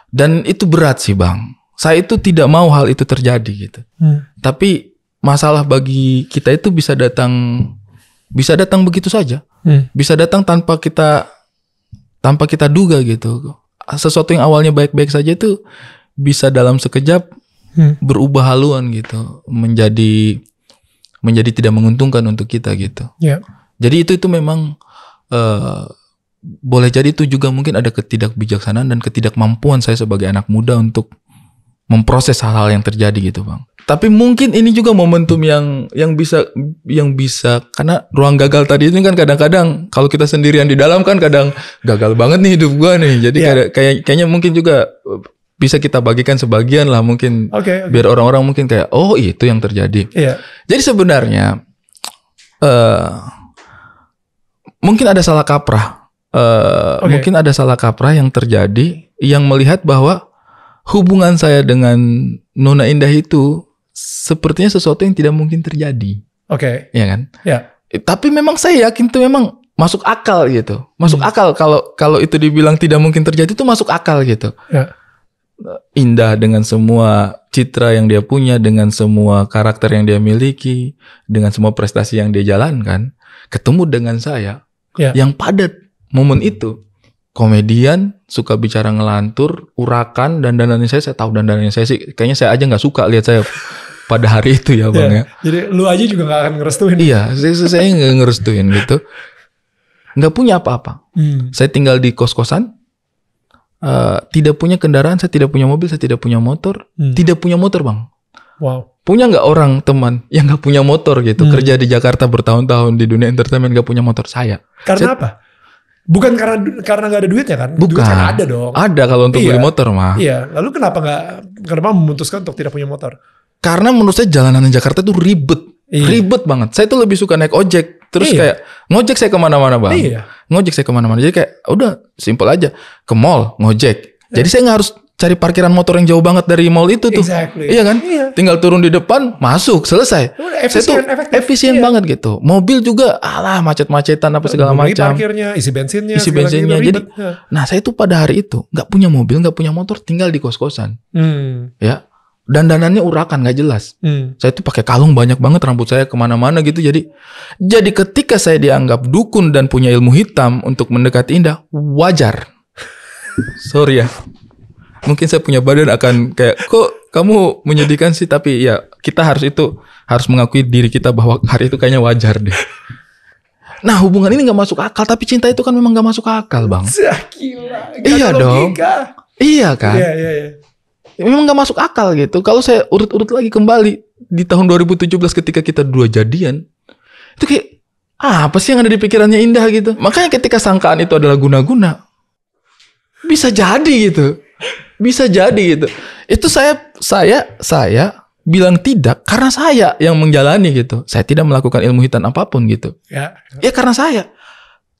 Dan itu berat sih Bang. Saya itu tidak mau hal itu terjadi gitu. Hmm. Tapi masalah bagi kita itu bisa datang, bisa datang begitu saja. Hmm. Bisa datang tanpa kita, tanpa kita duga gitu. Sesuatu yang awalnya baik-baik saja itu bisa dalam sekejap hmm. berubah haluan gitu, menjadi menjadi tidak menguntungkan untuk kita gitu. Yeah. Jadi itu itu memang uh, boleh jadi itu juga mungkin ada ketidakbijaksanaan dan ketidakmampuan saya sebagai anak muda untuk memproses hal-hal yang terjadi gitu Bang. Tapi mungkin ini juga momentum yang yang bisa yang bisa karena ruang gagal tadi itu kan kadang-kadang kalau kita sendirian di dalam kan kadang gagal banget nih hidup gua nih. Jadi yeah. kayak kayaknya mungkin juga bisa kita bagikan sebagian lah mungkin okay, okay. biar orang-orang mungkin kayak oh itu yang terjadi. Yeah. Jadi sebenarnya uh, mungkin ada salah kaprah, uh, okay. mungkin ada salah kaprah yang terjadi yang melihat bahwa hubungan saya dengan Nona Indah itu sepertinya sesuatu yang tidak mungkin terjadi. Oke. Okay. Iya kan? Yeah. Tapi memang saya yakin itu memang masuk akal gitu, masuk hmm. akal kalau kalau itu dibilang tidak mungkin terjadi itu masuk akal gitu. Yeah. Indah dengan semua citra yang dia punya, dengan semua karakter yang dia miliki, dengan semua prestasi yang dia jalankan, ketemu dengan saya yeah. yang pada momen itu komedian, suka bicara ngelantur, urakan, dan dandanannya saya saya tahu dandanannya saya sih kayaknya saya aja nggak suka lihat saya pada hari itu ya Bang yeah. ya. Jadi lu aja juga nggak akan ngerestuin. Iya, saya saya nggak ngerestuin gitu, nggak punya apa-apa. Hmm. Saya tinggal di kos-kosan. Uh, tidak punya kendaraan, saya tidak punya mobil, saya tidak punya motor, hmm. tidak punya motor Bang. Wow. Punya nggak orang teman yang nggak punya motor gitu? Hmm. Kerja di Jakarta bertahun-tahun di dunia entertainment nggak punya motor saya. Karena saya, apa? Bukan karena karena nggak ada duitnya kan? Bukan. Duit kan ada dong. Ada kalau untuk iya. beli motor mah. Iya. Lalu kenapa nggak? Kenapa memutuskan untuk tidak punya motor? Karena menurut saya jalanan di Jakarta tuh ribet, iya. ribet banget. Saya tuh lebih suka naik ojek. Terus iya. kayak ngojek saya kemana-mana Bang. Iya. Ngojek saya kemana-mana. Jadi kayak udah simple aja. Ke mall ngojek. Jadi iya. saya gak harus cari parkiran motor yang jauh banget dari mall itu tuh. Exactly. Iya kan? Iya. Tinggal turun di depan, masuk, selesai. Efisien, efisien iya. banget gitu. Mobil juga alah macet-macetan apa segala Bagi macam. Parkirnya, isi bensinnya, isi bensinnya. Jadi, ya. Nah saya tuh pada hari itu nggak punya mobil, nggak punya motor, tinggal di kos-kosan. Hmm. Ya. Dandanannya urakan, nggak jelas. Hmm. Saya tuh pakai kalung banyak banget, rambut saya kemana-mana gitu. Jadi, jadi ketika saya dianggap dukun dan punya ilmu hitam untuk mendekati Indah, wajar. Sorry ya. Mungkin saya punya badan akan kayak, kok kamu menyedihkan sih, tapi ya kita harus itu, harus mengakui diri kita bahwa hari itu kayaknya wajar deh. Nah hubungan ini gak masuk akal, tapi cinta itu kan memang gak masuk akal bang. Gila, gak iya dong. Iya kan. Iya, iya, iya. Memang gak masuk akal gitu. Kalau saya urut-urut lagi kembali, di tahun dua ribu tujuh belas ketika kita dua jadian, itu kayak, ah, apa sih yang ada di pikirannya Indah gitu. Makanya ketika sangkaan itu adalah guna-guna, bisa jadi gitu. Bisa jadi gitu. Itu saya saya saya bilang tidak karena saya yang menjalani gitu. Saya tidak melakukan ilmu hitam apapun gitu. Ya. Ya karena saya.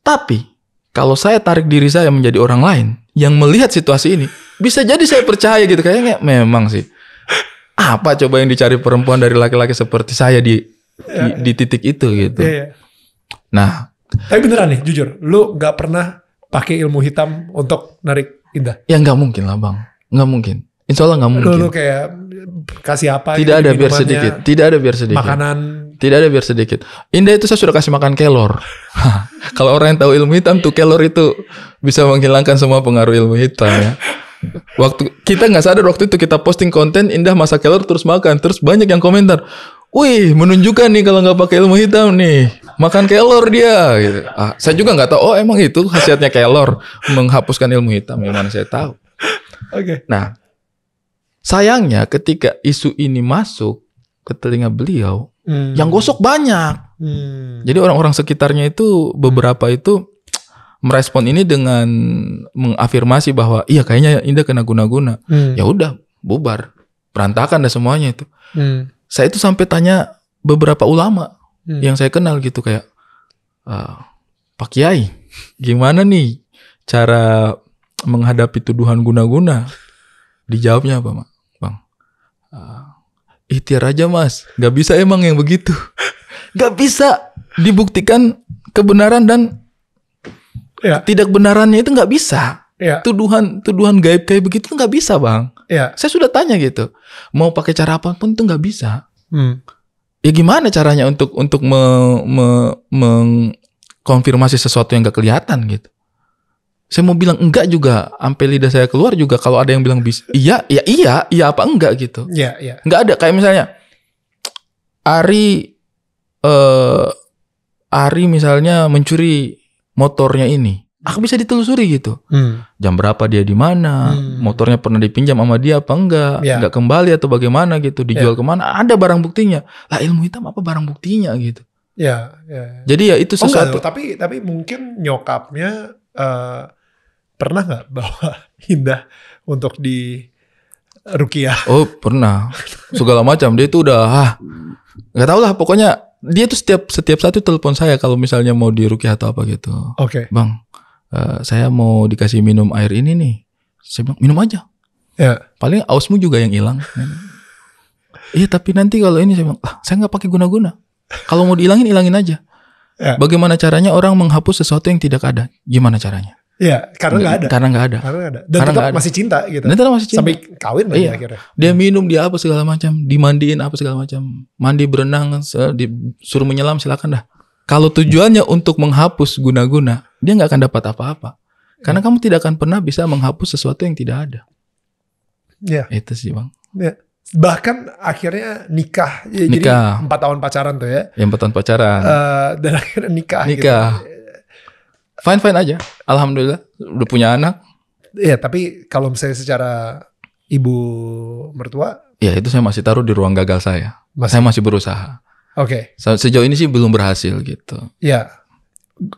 Tapi kalau saya tarik diri saya menjadi orang lain yang melihat situasi ini, bisa jadi saya percaya gitu. Kayaknya memang sih. Apa coba yang dicari perempuan dari laki-laki seperti saya di ya, di, ya. di titik itu gitu. Ya, ya. Nah, tapi beneran nih jujur, lu nggak pernah pakai ilmu hitam untuk narik Indah? Ya nggak mungkin lah bang. Nggak mungkin, insya Allah nggak mungkin. Lu kayak kasih apa? Tidak gitu, ada biar sedikit, tidak ada biar sedikit. Makanan, tidak ada biar sedikit. Indah itu saya sudah kasih makan kelor. Kalau orang yang tahu ilmu hitam tuh kelor itu bisa menghilangkan semua pengaruh ilmu hitam. Ya. Waktu kita nggak sadar waktu itu kita posting konten Indah masak kelor terus makan, terus banyak yang komentar. Wih, menunjukkan nih kalau nggak pakai ilmu hitam nih, makan kelor dia. Gitu. Ah, saya juga nggak tahu. Oh, emang itu khasiatnya kelor menghapuskan ilmu hitam. Gimana saya tahu? Oke. Okay. Nah, sayangnya ketika isu ini masuk ke telinga beliau, hmm. yang gosok banyak. Hmm. Jadi orang-orang sekitarnya itu beberapa itu merespon ini dengan mengafirmasi bahwa iya kayaknya Indah kena guna-guna. Hmm. Ya udah, bubar, berantakan dah semuanya itu. Hmm. Saya itu sampai tanya beberapa ulama hmm. yang saya kenal gitu kayak uh, Pak Kiai, gimana nih cara menghadapi tuduhan guna-guna? Dijawabnya apa Mak? Bang, uh, ikhtiar aja mas. Gak bisa emang yang begitu. Gak bisa dibuktikan kebenaran dan ya. tidak benarannya itu gak bisa. ya. Tuduhan tuduhan gaib kayak begitu gak bisa bang. ya. Saya sudah tanya gitu, mau pakai cara apapun itu gak bisa. hmm. Ya gimana caranya untuk Untuk mengkonfirmasi me, me, sesuatu yang gak kelihatan gitu. Saya mau bilang enggak juga, sampai lidah saya keluar juga. Kalau ada yang bilang bisa, iya, iya, iya, iya apa enggak gitu? Iya, iya. Enggak ada kayak misalnya Ari, eh, Ari misalnya mencuri motornya ini, aku bisa ditelusuri gitu. Hmm. Jam berapa dia di mana? Hmm. Motornya pernah dipinjam sama dia apa enggak? Ya. Enggak kembali atau bagaimana gitu? Dijual ya. kemana? Ada barang buktinya. Lah ilmu hitam apa barang buktinya gitu? Ya, ya. Jadi ya itu sesuatu. Oh, enggak, tapi tapi mungkin nyokapnya. Uh, Pernah gak bawa Indah untuk di rukiah? Oh pernah. Segala macam. Dia itu udah ah, gak tau lah pokoknya. Dia tuh setiap setiap satu telepon saya kalau misalnya mau di rukiah atau apa gitu. Oke. Okay. Bang, uh, saya mau dikasih minum air ini nih. Saya bilang minum aja. Ya. Paling ausmu juga yang hilang. Iya tapi nanti kalau ini saya bilang ah, saya gak pakai guna-guna. Kalau mau dihilangin ilangin aja. Ya. Bagaimana caranya orang menghapus sesuatu yang tidak ada? Gimana caranya? Iya, karena nggak ada. Karena nggak ada. Karena nggak ada. Dan karena tetap ada. Masih cinta gitu. Dan tetap masih cinta. Sampai kawin lagi iya. akhirnya. Dia minum, dia apa segala macam, dimandiin apa segala macam, mandi berenang, disuruh menyelam silakan dah. Kalau tujuannya untuk menghapus guna-guna, dia nggak akan dapat apa-apa. Karena ya. kamu tidak akan pernah bisa menghapus sesuatu yang tidak ada. Iya. Itu sih bang. Iya. Bahkan akhirnya nikah, ya, nikah. Jadi empat tahun pacaran tuh ya. Ya empat tahun pacaran. Uh, dan akhirnya nikah. Nikah. Gitu. Fine fine aja, alhamdulillah udah punya anak. Iya tapi kalau misalnya secara ibu mertua, ya itu saya masih taruh di ruang gagal saya. Masih? Saya masih berusaha. Oke. Okay. Sejauh ini sih belum berhasil gitu. Iya.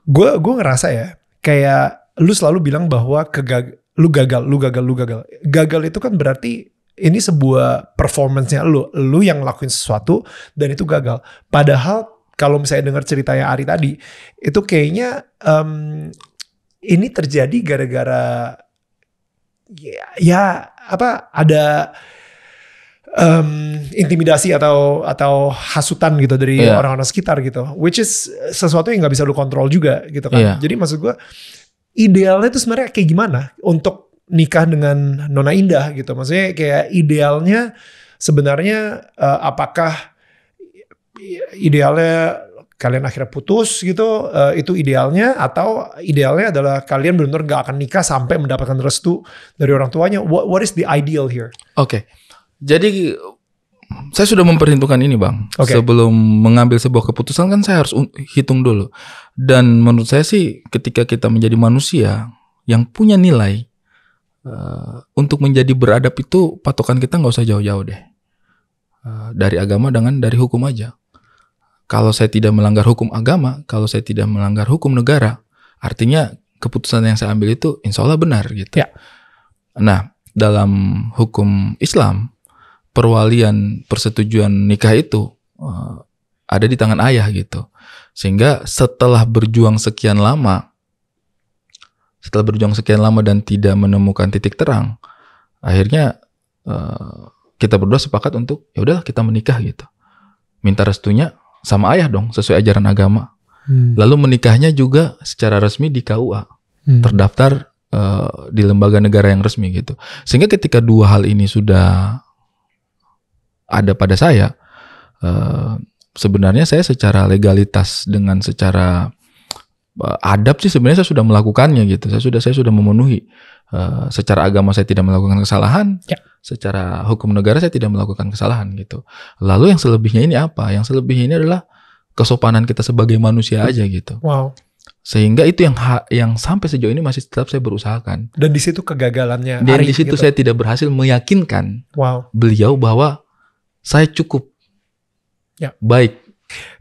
Gue gue ngerasa ya kayak lu selalu bilang bahwa kegag, lu gagal, lu gagal, lu gagal. Gagal itu kan berarti ini sebuah performance-nya lu, lu yang lakuin sesuatu dan itu gagal. Padahal kalau misalnya dengar ceritanya Arie tadi, itu kayaknya um, ini terjadi gara-gara ya, ya apa ada um, intimidasi atau atau hasutan gitu dari yeah. orang-orang sekitar gitu, which is sesuatu yang nggak bisa lu kontrol juga gitu kan. Yeah. Jadi maksud gue idealnya itu sebenarnya kayak gimana untuk nikah dengan Nona Indah gitu, maksudnya kayak idealnya sebenarnya uh, apakah idealnya kalian akhirnya putus gitu, uh, itu idealnya, atau idealnya adalah kalian benar-benar gak akan nikah sampai mendapatkan restu dari orang tuanya. What, what is the ideal here? Oke, okay. Jadi saya sudah memperhitungkan ini bang, okay. Sebelum mengambil sebuah keputusan kan saya harus hitung dulu. Dan menurut saya sih ketika kita menjadi manusia yang punya nilai, uh, untuk menjadi beradab itu patokan kita gak usah jauh-jauh deh, uh, dari agama dengan dari hukum aja. Kalau saya tidak melanggar hukum agama, kalau saya tidak melanggar hukum negara, artinya keputusan yang saya ambil itu insya Allah benar gitu. Ya. Nah, dalam hukum Islam, perwalian persetujuan nikah itu uh, ada di tangan ayah gitu. Sehingga setelah berjuang sekian lama, setelah berjuang sekian lama dan tidak menemukan titik terang, akhirnya uh, kita berdua sepakat untuk ya udahlah kita menikah gitu. Minta restunya sama ayah dong, sesuai ajaran agama. Hmm. Lalu menikahnya juga secara resmi di K U A. Hmm. Terdaftar uh, di lembaga negara yang resmi gitu. Sehingga ketika dua hal ini sudah ada pada saya, uh, sebenarnya saya secara legalitas dengan secara uh, adab sih sebenarnya saya sudah melakukannya gitu. Saya sudah saya sudah memenuhi. Uh, secara agama saya tidak melakukan kesalahan, ya. Secara hukum negara saya tidak melakukan kesalahan gitu. Lalu yang selebihnya ini apa? Yang selebihnya ini adalah kesopanan kita sebagai manusia aja gitu. Wow. Sehingga itu yang ha- yang sampai sejauh ini masih tetap saya berusahakan. Dan di situ kegagalannya. Dan di situ gitu. Saya tidak berhasil meyakinkan wow. beliau bahwa saya cukup ya. Baik.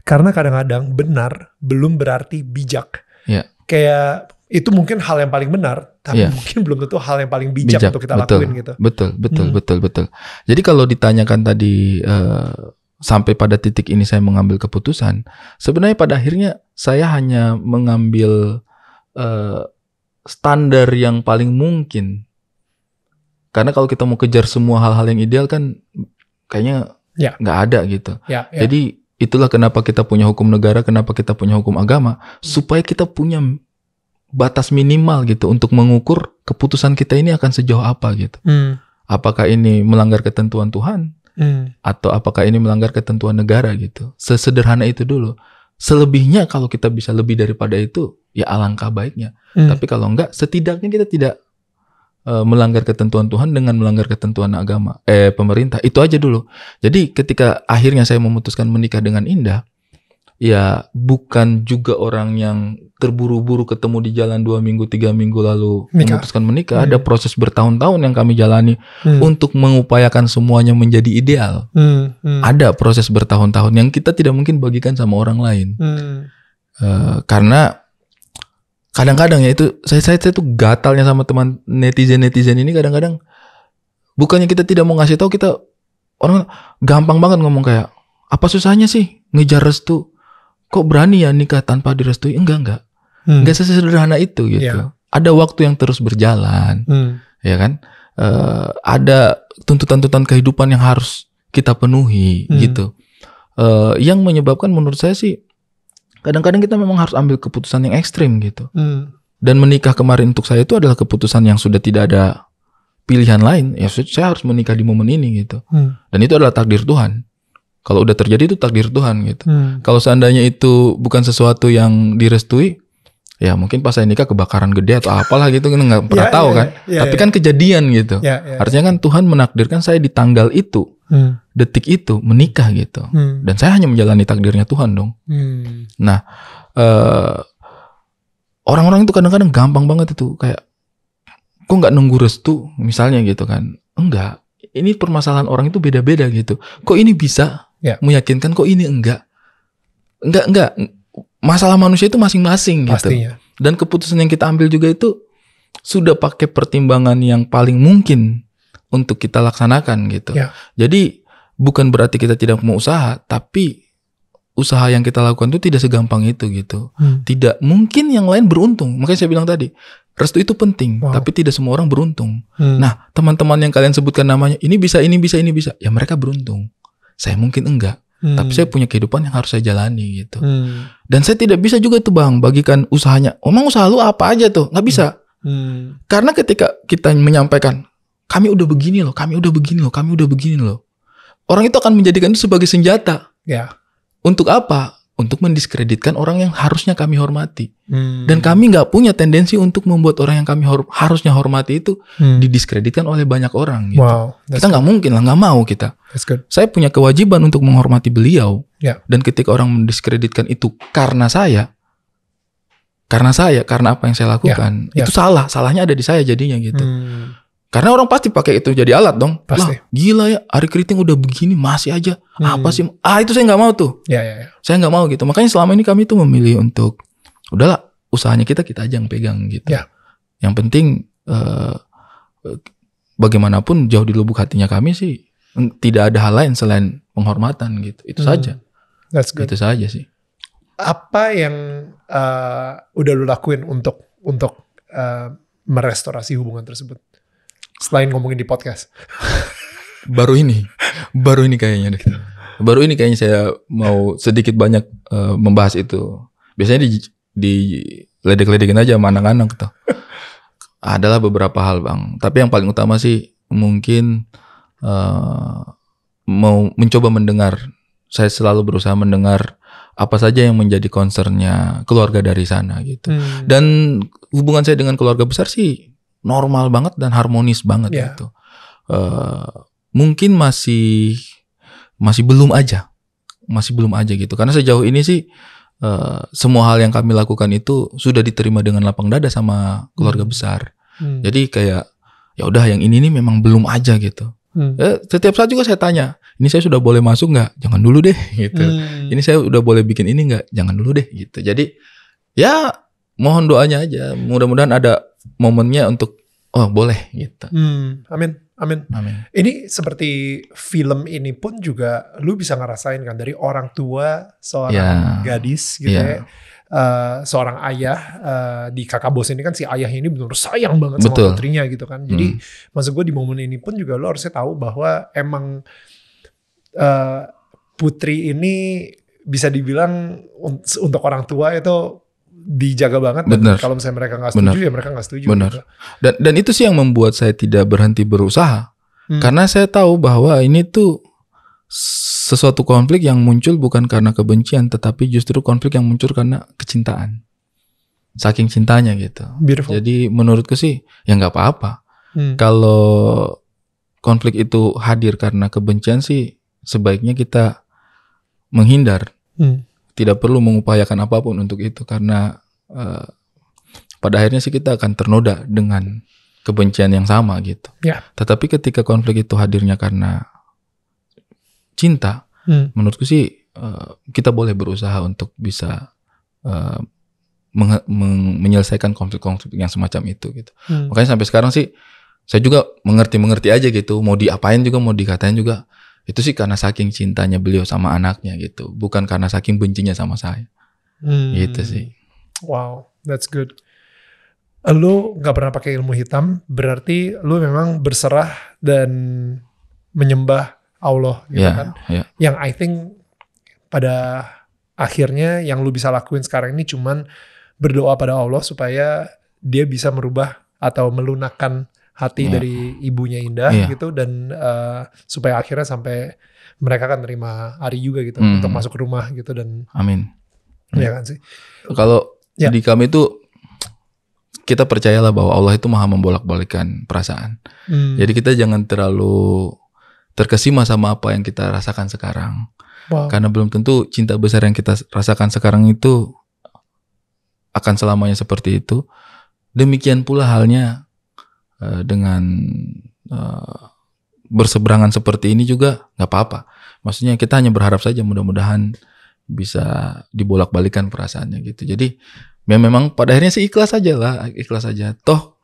Karena kadang-kadang benar belum berarti bijak. Ya. Kayak itu mungkin hal yang paling benar, tapi yeah. mungkin belum tentu hal yang paling bijak, bijak untuk kita betul, lakuin gitu. Betul, betul, hmm. betul, betul. Jadi kalau ditanyakan tadi uh, sampai pada titik ini saya mengambil keputusan, sebenarnya pada akhirnya saya hanya mengambil uh, standar yang paling mungkin. Karena kalau kita mau kejar semua hal-hal yang ideal kan kayaknya yeah. nggak ada gitu. Yeah, yeah. Jadi itulah kenapa kita punya hukum negara, kenapa kita punya hukum agama, hmm. supaya kita punya batas minimal gitu untuk mengukur keputusan kita ini akan sejauh apa gitu. Hmm. Apakah ini melanggar ketentuan Tuhan hmm. atau apakah ini melanggar ketentuan negara gitu. Sesederhana itu dulu. Selebihnya kalau kita bisa lebih daripada itu ya alangkah baiknya. Hmm. Tapi kalau enggak setidaknya kita tidak uh, melanggar ketentuan Tuhan dengan melanggar ketentuan agama eh pemerintah. Itu aja dulu. Jadi ketika akhirnya saya memutuskan menikah dengan Indah, ya bukan juga orang yang terburu-buru ketemu di jalan dua minggu, tiga minggu lalu Mika. memutuskan menikah. Hmm. Ada proses bertahun-tahun yang kami jalani hmm. untuk mengupayakan semuanya menjadi ideal. Hmm. Hmm. Ada proses bertahun-tahun yang kita tidak mungkin bagikan sama orang lain. Hmm. Uh, karena kadang-kadang ya itu, saya, saya, saya tuh gatalnya sama teman netizen-netizen ini kadang-kadang, bukannya kita tidak mau ngasih tahu, kita orang gampang banget ngomong kayak, apa susahnya sih ngejar restu? Kok berani ya nikah tanpa direstui? Enggak, enggak. Hmm. Enggak sesederhana itu gitu. Yeah. Ada waktu yang terus berjalan. Hmm. Ya kan? Uh, ada tuntutan-tuntutan kehidupan yang harus kita penuhi hmm. gitu. Uh, yang menyebabkan menurut saya sih, kadang-kadang kita memang harus ambil keputusan yang ekstrim gitu. Hmm. Dan menikah kemarin untuk saya itu adalah keputusan yang sudah tidak ada pilihan lain. Ya saya harus menikah di momen ini gitu. Hmm. Dan itu adalah takdir Tuhan. Kalau udah terjadi itu takdir Tuhan gitu. Hmm. Kalau seandainya itu bukan sesuatu yang direstui, ya mungkin pas saya nikah kebakaran gede atau apalah gitu kan nggak pernah yeah, tahu yeah, kan. Yeah, Tapi yeah. kan kejadian gitu. Yeah, yeah, Artinya kan Tuhan menakdirkan saya di tanggal itu, hmm. detik itu menikah gitu. Hmm. Dan saya hanya menjalani takdirnya Tuhan dong. Hmm. Nah uh, orang-orang itu kadang-kadang gampang banget itu kayak, kok nggak nunggu restu misalnya gitu kan? Enggak. Ini permasalahan orang itu beda-beda gitu. Kok ini bisa yeah. meyakinkan, kok ini enggak? Enggak, enggak. Masalah manusia itu masing-masing pastinya. Gitu. Dan keputusan yang kita ambil juga itu sudah pakai pertimbangan yang paling mungkin untuk kita laksanakan gitu. Yeah. Jadi bukan berarti kita tidak mau usaha, tapi usaha yang kita lakukan itu tidak segampang itu gitu. Hmm. Tidak mungkin yang lain beruntung. Makanya saya bilang tadi, Restu itu penting, wow. tapi tidak semua orang beruntung. Hmm. Nah, teman-teman yang kalian sebutkan namanya, ini bisa, ini bisa, ini bisa. Ya mereka beruntung. Saya mungkin enggak, hmm. tapi saya punya kehidupan yang harus saya jalani gitu. Hmm. Dan saya tidak bisa juga tuh Bang, bagikan usahanya. Emang usaha lu apa aja tuh? Nggak bisa. Hmm. Hmm. Karena ketika kita menyampaikan, kami udah begini loh, kami udah begini loh, kami udah begini loh. Orang itu akan menjadikan itu sebagai senjata. Ya. Untuk apa? Untuk mendiskreditkan orang yang harusnya kami hormati. Hmm. Dan kami gak punya tendensi untuk membuat orang yang kami hor- harusnya hormati itu hmm. didiskreditkan oleh banyak orang gitu. Wow, kita gak mungkin lah, gak mau kita. Saya punya kewajiban untuk menghormati beliau. Yeah. Dan ketika orang mendiskreditkan itu karena saya, karena saya, karena apa yang saya lakukan, yeah. Yeah. itu salah, salahnya ada di saya jadinya gitu. Hmm. Karena orang pasti pakai itu jadi alat dong. Pasti. Lah, gila ya, Arie Kriting udah begini masih aja. Hmm. Apa sih? Ah, itu saya nggak mau tuh. Ya, ya, ya. Saya nggak mau gitu. Makanya selama ini kami tuh memilih untuk, udahlah, usahanya kita kita aja yang pegang gitu. Ya. Yang penting, eh, bagaimanapun jauh di lubuk hatinya kami sih, tidak ada hal lain selain penghormatan gitu. Itu hmm. saja. That's good. Itu saja sih. Apa yang uh, udah lu lakuin untuk untuk uh, merestorasi hubungan tersebut? Selain ngomongin di podcast. Baru ini. Baru ini kayaknya. Deh. Baru ini kayaknya saya mau sedikit banyak uh, membahas itu. Biasanya di, di ledek-ledekin aja sama anak-anak. Tuh. Adalah beberapa hal Bang. Tapi yang paling utama sih mungkin uh, mau mencoba mendengar. Saya selalu berusaha mendengar apa saja yang menjadi concernnya keluarga dari sana gitu. Hmm. Dan hubungan saya dengan keluarga besar sih normal banget dan harmonis banget yeah. gitu. Uh, mungkin masih masih belum aja, masih belum aja gitu. Karena sejauh ini sih uh, semua hal yang kami lakukan itu sudah diterima dengan lapang dada sama keluarga besar. Hmm. Jadi kayak ya udah yang ini nih memang belum aja gitu. Hmm. Ya, setiap saat juga saya tanya, ini saya sudah boleh masuk nggak? Jangan dulu deh gitu. Hmm. Ini saya udah boleh bikin ini nggak? Jangan dulu deh gitu. Jadi ya mohon doanya aja. Mudah-mudahan ada momennya untuk oh boleh gitu. Hmm, amin, amin, amin. Ini seperti film ini pun juga lu bisa ngerasain kan dari orang tua seorang yeah. gadis gitu yeah. ya, uh, seorang ayah uh, di kakak bos ini kan si ayah ini benar-benar sayang banget Betul. sama putrinya gitu kan. Jadi hmm. maksud gue di momen ini pun juga lu harusnya tahu bahwa emang uh, putri ini bisa dibilang untuk orang tua itu dijaga banget. Bener. Dan kalau misalnya mereka gak setuju Bener. ya mereka gak setuju. Bener. Dan, dan itu sih yang membuat saya tidak berhenti berusaha. Hmm. Karena saya tahu bahwa ini tuh sesuatu konflik yang muncul bukan karena kebencian, tetapi justru konflik yang muncul karena kecintaan. Saking cintanya gitu. Beautiful. Jadi menurutku sih ya gak apa-apa. Hmm. Kalau konflik itu hadir karena kebencian sih sebaiknya kita menghindar. Hmm. Tidak perlu mengupayakan apapun untuk itu karena uh, pada akhirnya sih kita akan ternoda dengan kebencian yang sama gitu. Ya. Tetapi ketika konflik itu hadirnya karena cinta, hmm. menurutku sih uh, kita boleh berusaha untuk bisa uh, menge- men- menyelesaikan konflik-konflik yang semacam itu gitu. Hmm. Makanya sampai sekarang sih saya juga mengerti-mengerti aja gitu. Mau diapain juga, mau dikatain juga. Itu sih karena saking cintanya beliau sama anaknya gitu. Bukan karena saking bencinya sama saya. Hmm. Gitu sih. Wow, that's good. Lu gak pernah pakai ilmu hitam. Berarti lu memang berserah dan menyembah Allah gitu yeah, kan. Yeah. Yang I think pada akhirnya yang lu bisa lakuin sekarang ini cuman berdoa pada Allah supaya dia bisa merubah atau melunakkan hati yeah. dari ibunya Indah yeah. gitu dan uh, supaya akhirnya sampai mereka kan terima Arie juga gitu mm. untuk masuk rumah gitu dan amin ya kan sih kalau yeah. di kami itu kita percayalah bahwa Allah itu maha membolak-balikkan perasaan mm. jadi kita jangan terlalu terkesima sama apa yang kita rasakan sekarang wow. karena belum tentu cinta besar yang kita rasakan sekarang itu akan selamanya seperti itu. Demikian pula halnya dengan uh, berseberangan seperti ini juga nggak apa-apa. Maksudnya kita hanya berharap saja mudah-mudahan bisa dibolak-balikan perasaannya gitu. Jadi ya memang pada akhirnya sih ikhlas aja lah, ikhlas aja. Toh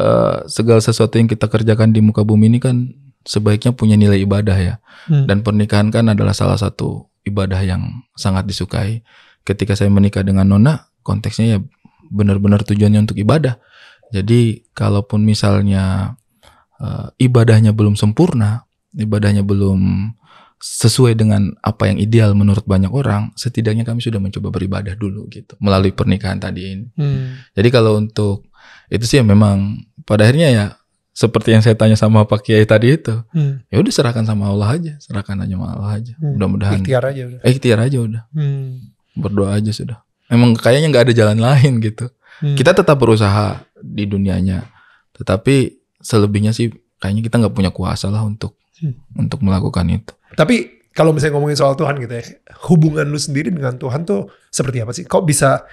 uh, segala sesuatu yang kita kerjakan di muka bumi ini kan sebaiknya punya nilai ibadah ya. Hmm. Dan pernikahan kan adalah salah satu ibadah yang sangat disukai. Ketika saya menikah dengan Nona, konteksnya ya benar-benar tujuannya untuk ibadah. Jadi kalaupun misalnya uh, ibadahnya belum sempurna, ibadahnya belum sesuai dengan apa yang ideal menurut banyak orang, setidaknya kami sudah mencoba beribadah dulu gitu melalui pernikahan tadi ini. Hmm. Jadi kalau untuk itu sih ya memang pada akhirnya ya seperti yang saya tanya sama Pak Kiai tadi itu, hmm. ya udah serahkan sama Allah aja, serahkan aja sama Allah aja. Hmm. Mudah-mudahan. Ikhtiar aja udah. Eh, ikhtiar aja udah. Hmm. Berdoa aja sudah. Emang kayaknya nggak ada jalan lain gitu. Hmm. Kita tetap berusaha di dunianya, tetapi selebihnya sih kayaknya kita nggak punya kuasa lah untuk hmm. untuk melakukan itu. Tapi kalau misalnya ngomongin soal Tuhan gitu ya, hubungan lu sendiri dengan Tuhan tuh seperti apa sih? Kok bisa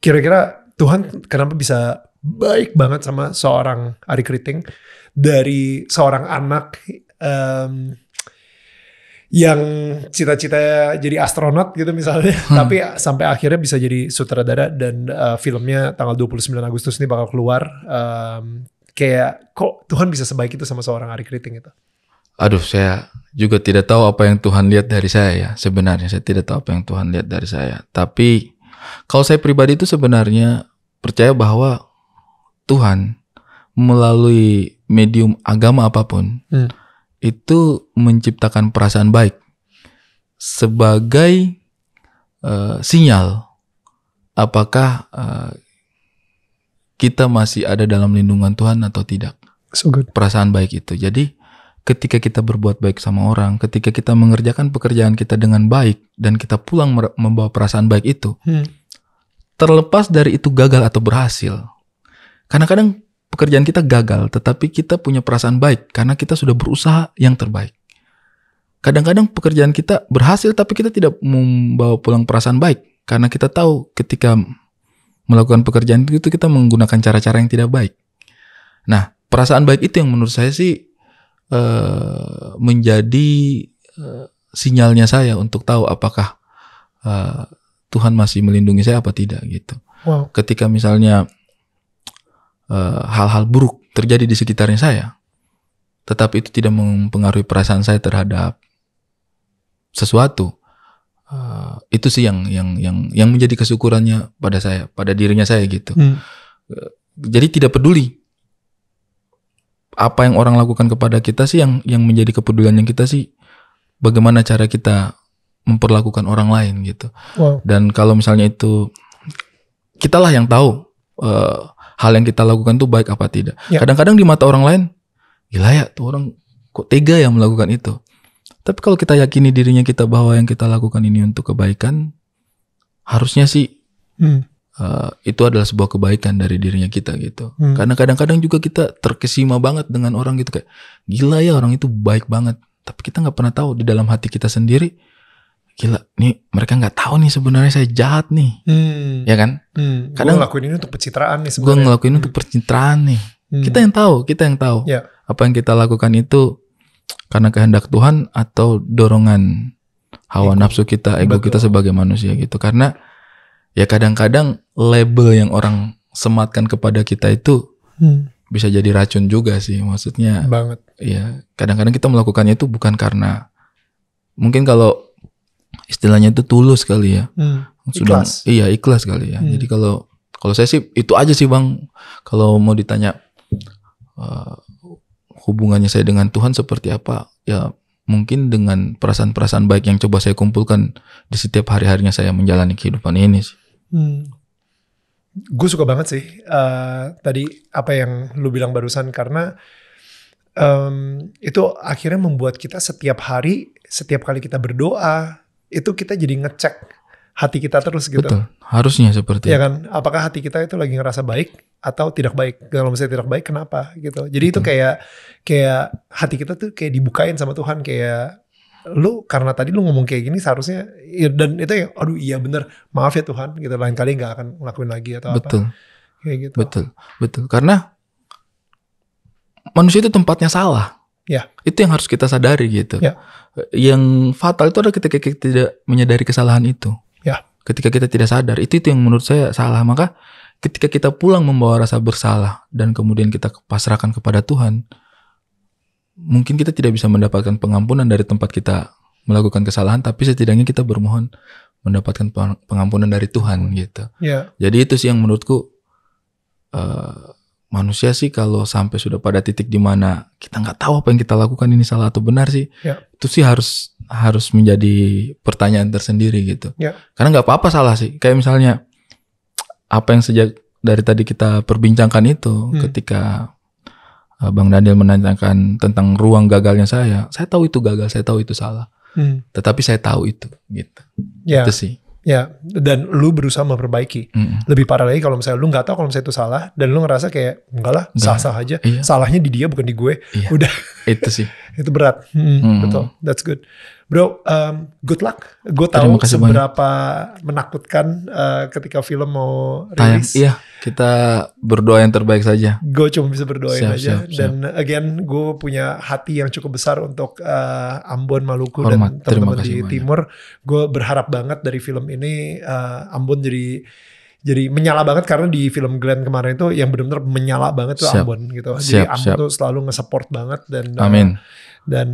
kira-kira Tuhan kenapa bisa baik banget sama seorang Arie Kriting, dari seorang anak um, yang cita-citanya jadi astronot gitu misalnya, hmm. tapi sampai akhirnya bisa jadi sutradara dan uh, filmnya tanggal dua puluh sembilan Agustus ini bakal keluar. Um, kayak kok Tuhan bisa sebaik itu sama seorang Arie Kriting itu? Aduh, saya juga tidak tahu apa yang Tuhan lihat dari saya ya. Sebenarnya saya tidak tahu apa yang Tuhan lihat dari saya. Tapi kalau saya pribadi itu sebenarnya percaya bahwa Tuhan melalui medium agama apapun hmm. itu menciptakan perasaan baik sebagai uh, sinyal apakah uh, kita masih ada dalam lindungan Tuhan atau tidak. So good. Perasaan baik itu. Jadi ketika kita berbuat baik sama orang, ketika kita mengerjakan pekerjaan kita dengan baik dan kita pulang membawa perasaan baik itu, hmm. terlepas dari itu gagal atau berhasil. Kadang-kadang pekerjaan kita gagal, tetapi kita punya perasaan baik karena kita sudah berusaha yang terbaik. Kadang-kadang pekerjaan kita berhasil, tapi kita tidak membawa pulang perasaan baik karena kita tahu ketika melakukan pekerjaan itu kita menggunakan cara-cara yang tidak baik. Nah, perasaan baik itu yang menurut saya sih Uh, menjadi uh, sinyalnya saya untuk tahu apakah uh, Tuhan masih melindungi saya apa tidak gitu. Wow. Ketika misalnya uh, hal-hal buruk terjadi di sekitarnya saya, tetapi itu tidak mempengaruhi perasaan saya terhadap sesuatu, uh, itu sih yang yang yang yang menjadi kesyukurannya pada saya, pada dirinya saya gitu. Hmm. Uh, jadi tidak peduli apa yang orang lakukan kepada kita sih yang yang menjadi kepeduliannya kita sih bagaimana cara kita memperlakukan orang lain gitu. Wow. Dan kalau misalnya itu kitalah yang tahu uh, hal yang kita lakukan tuh baik apa tidak. Ya. Kadang-kadang di mata orang lain gila ya tuh orang kok tega ya melakukan itu. Tapi kalau kita yakini dirinya kita bahwa yang kita lakukan ini untuk kebaikan, harusnya sih hmm. Uh, itu adalah sebuah kebaikan dari dirinya kita gitu. Hmm. Karena kadang-kadang juga kita terkesima banget dengan orang gitu kayak gila ya orang itu baik banget. Tapi kita nggak pernah tahu di dalam hati kita sendiri. Gila, nih mereka nggak tahu nih sebenarnya saya jahat nih, hmm. ya kan? Hmm. Kadang gue ngelakuin ini untuk pencitraan nih sebenarnya. Gue ngelakuin hmm. untuk pencitraan nih. Hmm. Kita yang tahu, kita yang tahu. Yeah. Apa yang kita lakukan itu karena kehendak Tuhan atau dorongan hawa ego. Nafsu kita, ego Betul. Kita sebagai manusia gitu. Karena ya kadang-kadang label yang orang sematkan kepada kita itu hmm. bisa jadi racun juga sih, maksudnya. Banget. Ya kadang-kadang kita melakukannya itu bukan karena, mungkin kalau istilahnya itu tulus kali ya, hmm. sudah, ikhlas. Iya ikhlas kali ya. Hmm. Jadi kalau kalau saya sih itu aja sih bang. Kalau mau ditanya uh, hubungannya saya dengan Tuhan seperti apa, ya mungkin dengan perasaan-perasaan baik yang coba saya kumpulkan di setiap hari-harinya saya menjalani kehidupan ini sih. Hmm. Gue suka banget sih uh, tadi apa yang lu bilang barusan, karena um, itu akhirnya membuat kita setiap hari, setiap kali kita berdoa itu kita jadi ngecek hati kita terus gitu. Betul, harusnya seperti itu. Ya kan, apakah hati kita itu lagi ngerasa baik atau tidak baik? Kalau misalnya tidak baik kenapa gitu. Jadi Betul. Itu kayak kayak hati kita tuh kayak dibukain sama Tuhan, kayak lu karena tadi lu ngomong kayak gini seharusnya ya, dan itu ya aduh iya bener maaf ya Tuhan gitu, lain kali nggak akan ngelakuin lagi atau betul. Apa kayak gitu. Betul betul karena manusia itu tempatnya salah ya, itu yang harus kita sadari gitu ya. Yang fatal itu adalah ketika kita tidak menyadari kesalahan itu ya, ketika kita tidak sadar itu itu yang menurut saya salah. Maka ketika kita pulang membawa rasa bersalah dan kemudian kita pasrahkan kepada Tuhan, mungkin kita tidak bisa mendapatkan pengampunan dari tempat kita melakukan kesalahan, tapi setidaknya kita bermohon mendapatkan pengampunan dari Tuhan gitu. Yeah. Jadi itu sih yang menurutku uh, manusia sih kalau sampai sudah pada titik dimana kita nggak tahu apa yang kita lakukan ini salah atau benar sih, ya. Itu sih harus harus menjadi pertanyaan tersendiri gitu. Ya. Karena nggak apa-apa salah sih. Kayak misalnya apa yang sejak dari tadi kita perbincangkan itu, hmm. ketika Bang Daniel menanyakan tentang ruang gagalnya saya, saya tahu itu gagal, saya tahu itu salah. Hmm. Tetapi saya tahu itu gitu. Ya. Itu sih. Ya, dan lu berusaha memperbaiki. Mm. Lebih parah lagi kalau misalnya lu nggak tahu kalau misalnya itu salah dan lu ngerasa kayak enggak lah, sah-sah aja. Iya. Salahnya di dia bukan di gue. Iya. Udah. Itu sih. Itu berat. Mm. Mm. Betul. That's good. Bro, um, good luck. Gue tahu seberapa banyak. Menakutkan uh, ketika film mau rilis. Tayang. Iya, kita berdoa yang terbaik saja. Gue cuma bisa berdoain siap, aja. Siap, siap. Dan again, gue punya hati yang cukup besar untuk uh, Ambon, Maluku, Hormat. Dan teman-teman di banyak. Timur. Gue berharap banget dari film ini. Ini uh, Ambon jadi jadi menyala banget, karena di film Glenn kemarin itu yang benar-benar menyala banget tuh siap, Ambon gitu. Jadi siap, Ambon siap. Tuh selalu nge-support banget dan amin. Uh, dan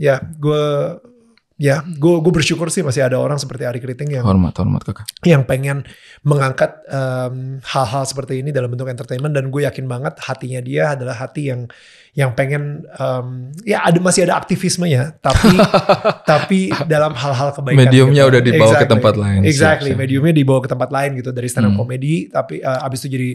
ya gue ya gue gue bersyukur sih masih ada orang seperti Arie Kriting yang hormat hormat kakak yang pengen mengangkat um, hal-hal seperti ini dalam bentuk entertainment, dan gue yakin banget hatinya dia adalah hati yang yang pengen um, ya ada masih ada aktivismenya, tapi tapi dalam hal-hal kebaikan mediumnya gitu. Udah dibawa exactly. ke tempat lain exactly siap, siap. mediumnya dibawa ke tempat lain gitu, dari stand up hmm. comedy, tapi uh, abis itu jadi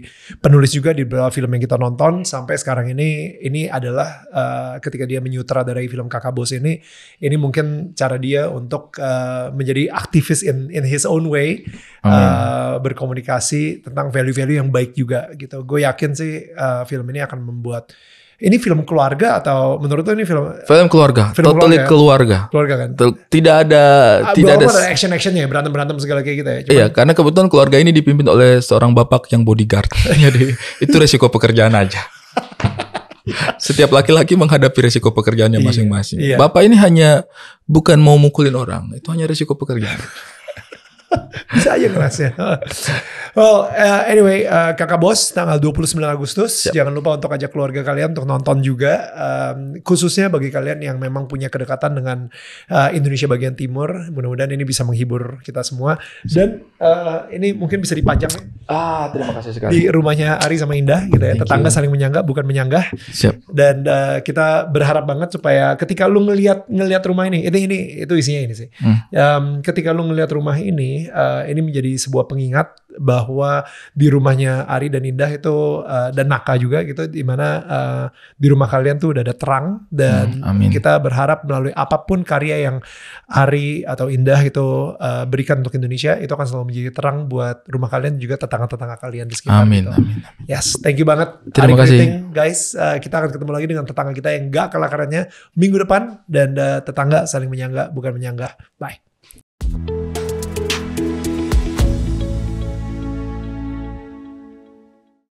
penulis juga di beberapa film yang kita nonton sampai sekarang ini. Ini adalah uh, ketika dia menyutradarai film Kakak Bos ini ini mungkin cara dia untuk uh, menjadi aktivis in in his own way, hmm. uh, berkomunikasi tentang value-value yang baik juga gitu. Gue yakin sih uh, film ini akan membuat. Ini film keluarga atau menurut lo ini film? Film keluarga, film totally keluarga. Keluarga kan? Tidak ada, ah, tidak ada, ada action-actionnya, berantem-berantem segala kayak gitu ya? Cuman, iya, karena kebetulan keluarga ini dipimpin oleh seorang bapak yang bodyguard. Jadi itu resiko pekerjaan aja. Setiap laki-laki menghadapi resiko pekerjaannya iya, masing-masing. Iya. Bapak ini hanya bukan mau mukulin orang, itu hanya resiko pekerjaan. Bisa aja kerasnya. Well uh, anyway uh, Kakak Bos tanggal dua puluh sembilan Agustus. Siap. Jangan lupa untuk ajak keluarga kalian untuk nonton juga, um, khususnya bagi kalian yang memang punya kedekatan dengan uh, Indonesia bagian timur. Mudah-mudahan ini bisa menghibur kita semua. Dan uh, ini mungkin bisa dipajang ah, terima kasih sekali. Di rumahnya Arie sama Indah gitu ya. Thank tetangga you. Saling menyangga bukan menyanggah. Siap. Dan uh, kita berharap banget supaya ketika lu ngelihat ngelihat rumah ini, itu ini itu isinya ini sih. Hmm. Um, ketika lu ngelihat rumah ini Uh, ini menjadi sebuah pengingat bahwa di rumahnya Arie dan Indah itu uh, dan Naka juga gitu, di mana uh, di rumah kalian tuh udah ada terang, dan hmm, kita berharap melalui apapun karya yang Arie atau Indah itu uh, berikan untuk Indonesia, itu akan selalu menjadi terang buat rumah kalian juga tetangga-tetangga kalian di sekitar. Amin, gitu. Amin, amin. Yes, thank you banget. Terima Arie kasih Kriting, guys. Uh, kita akan ketemu lagi dengan tetangga kita yang gak kalah kerennya minggu depan, dan uh, tetangga saling menyangga bukan menyanggah. Bye.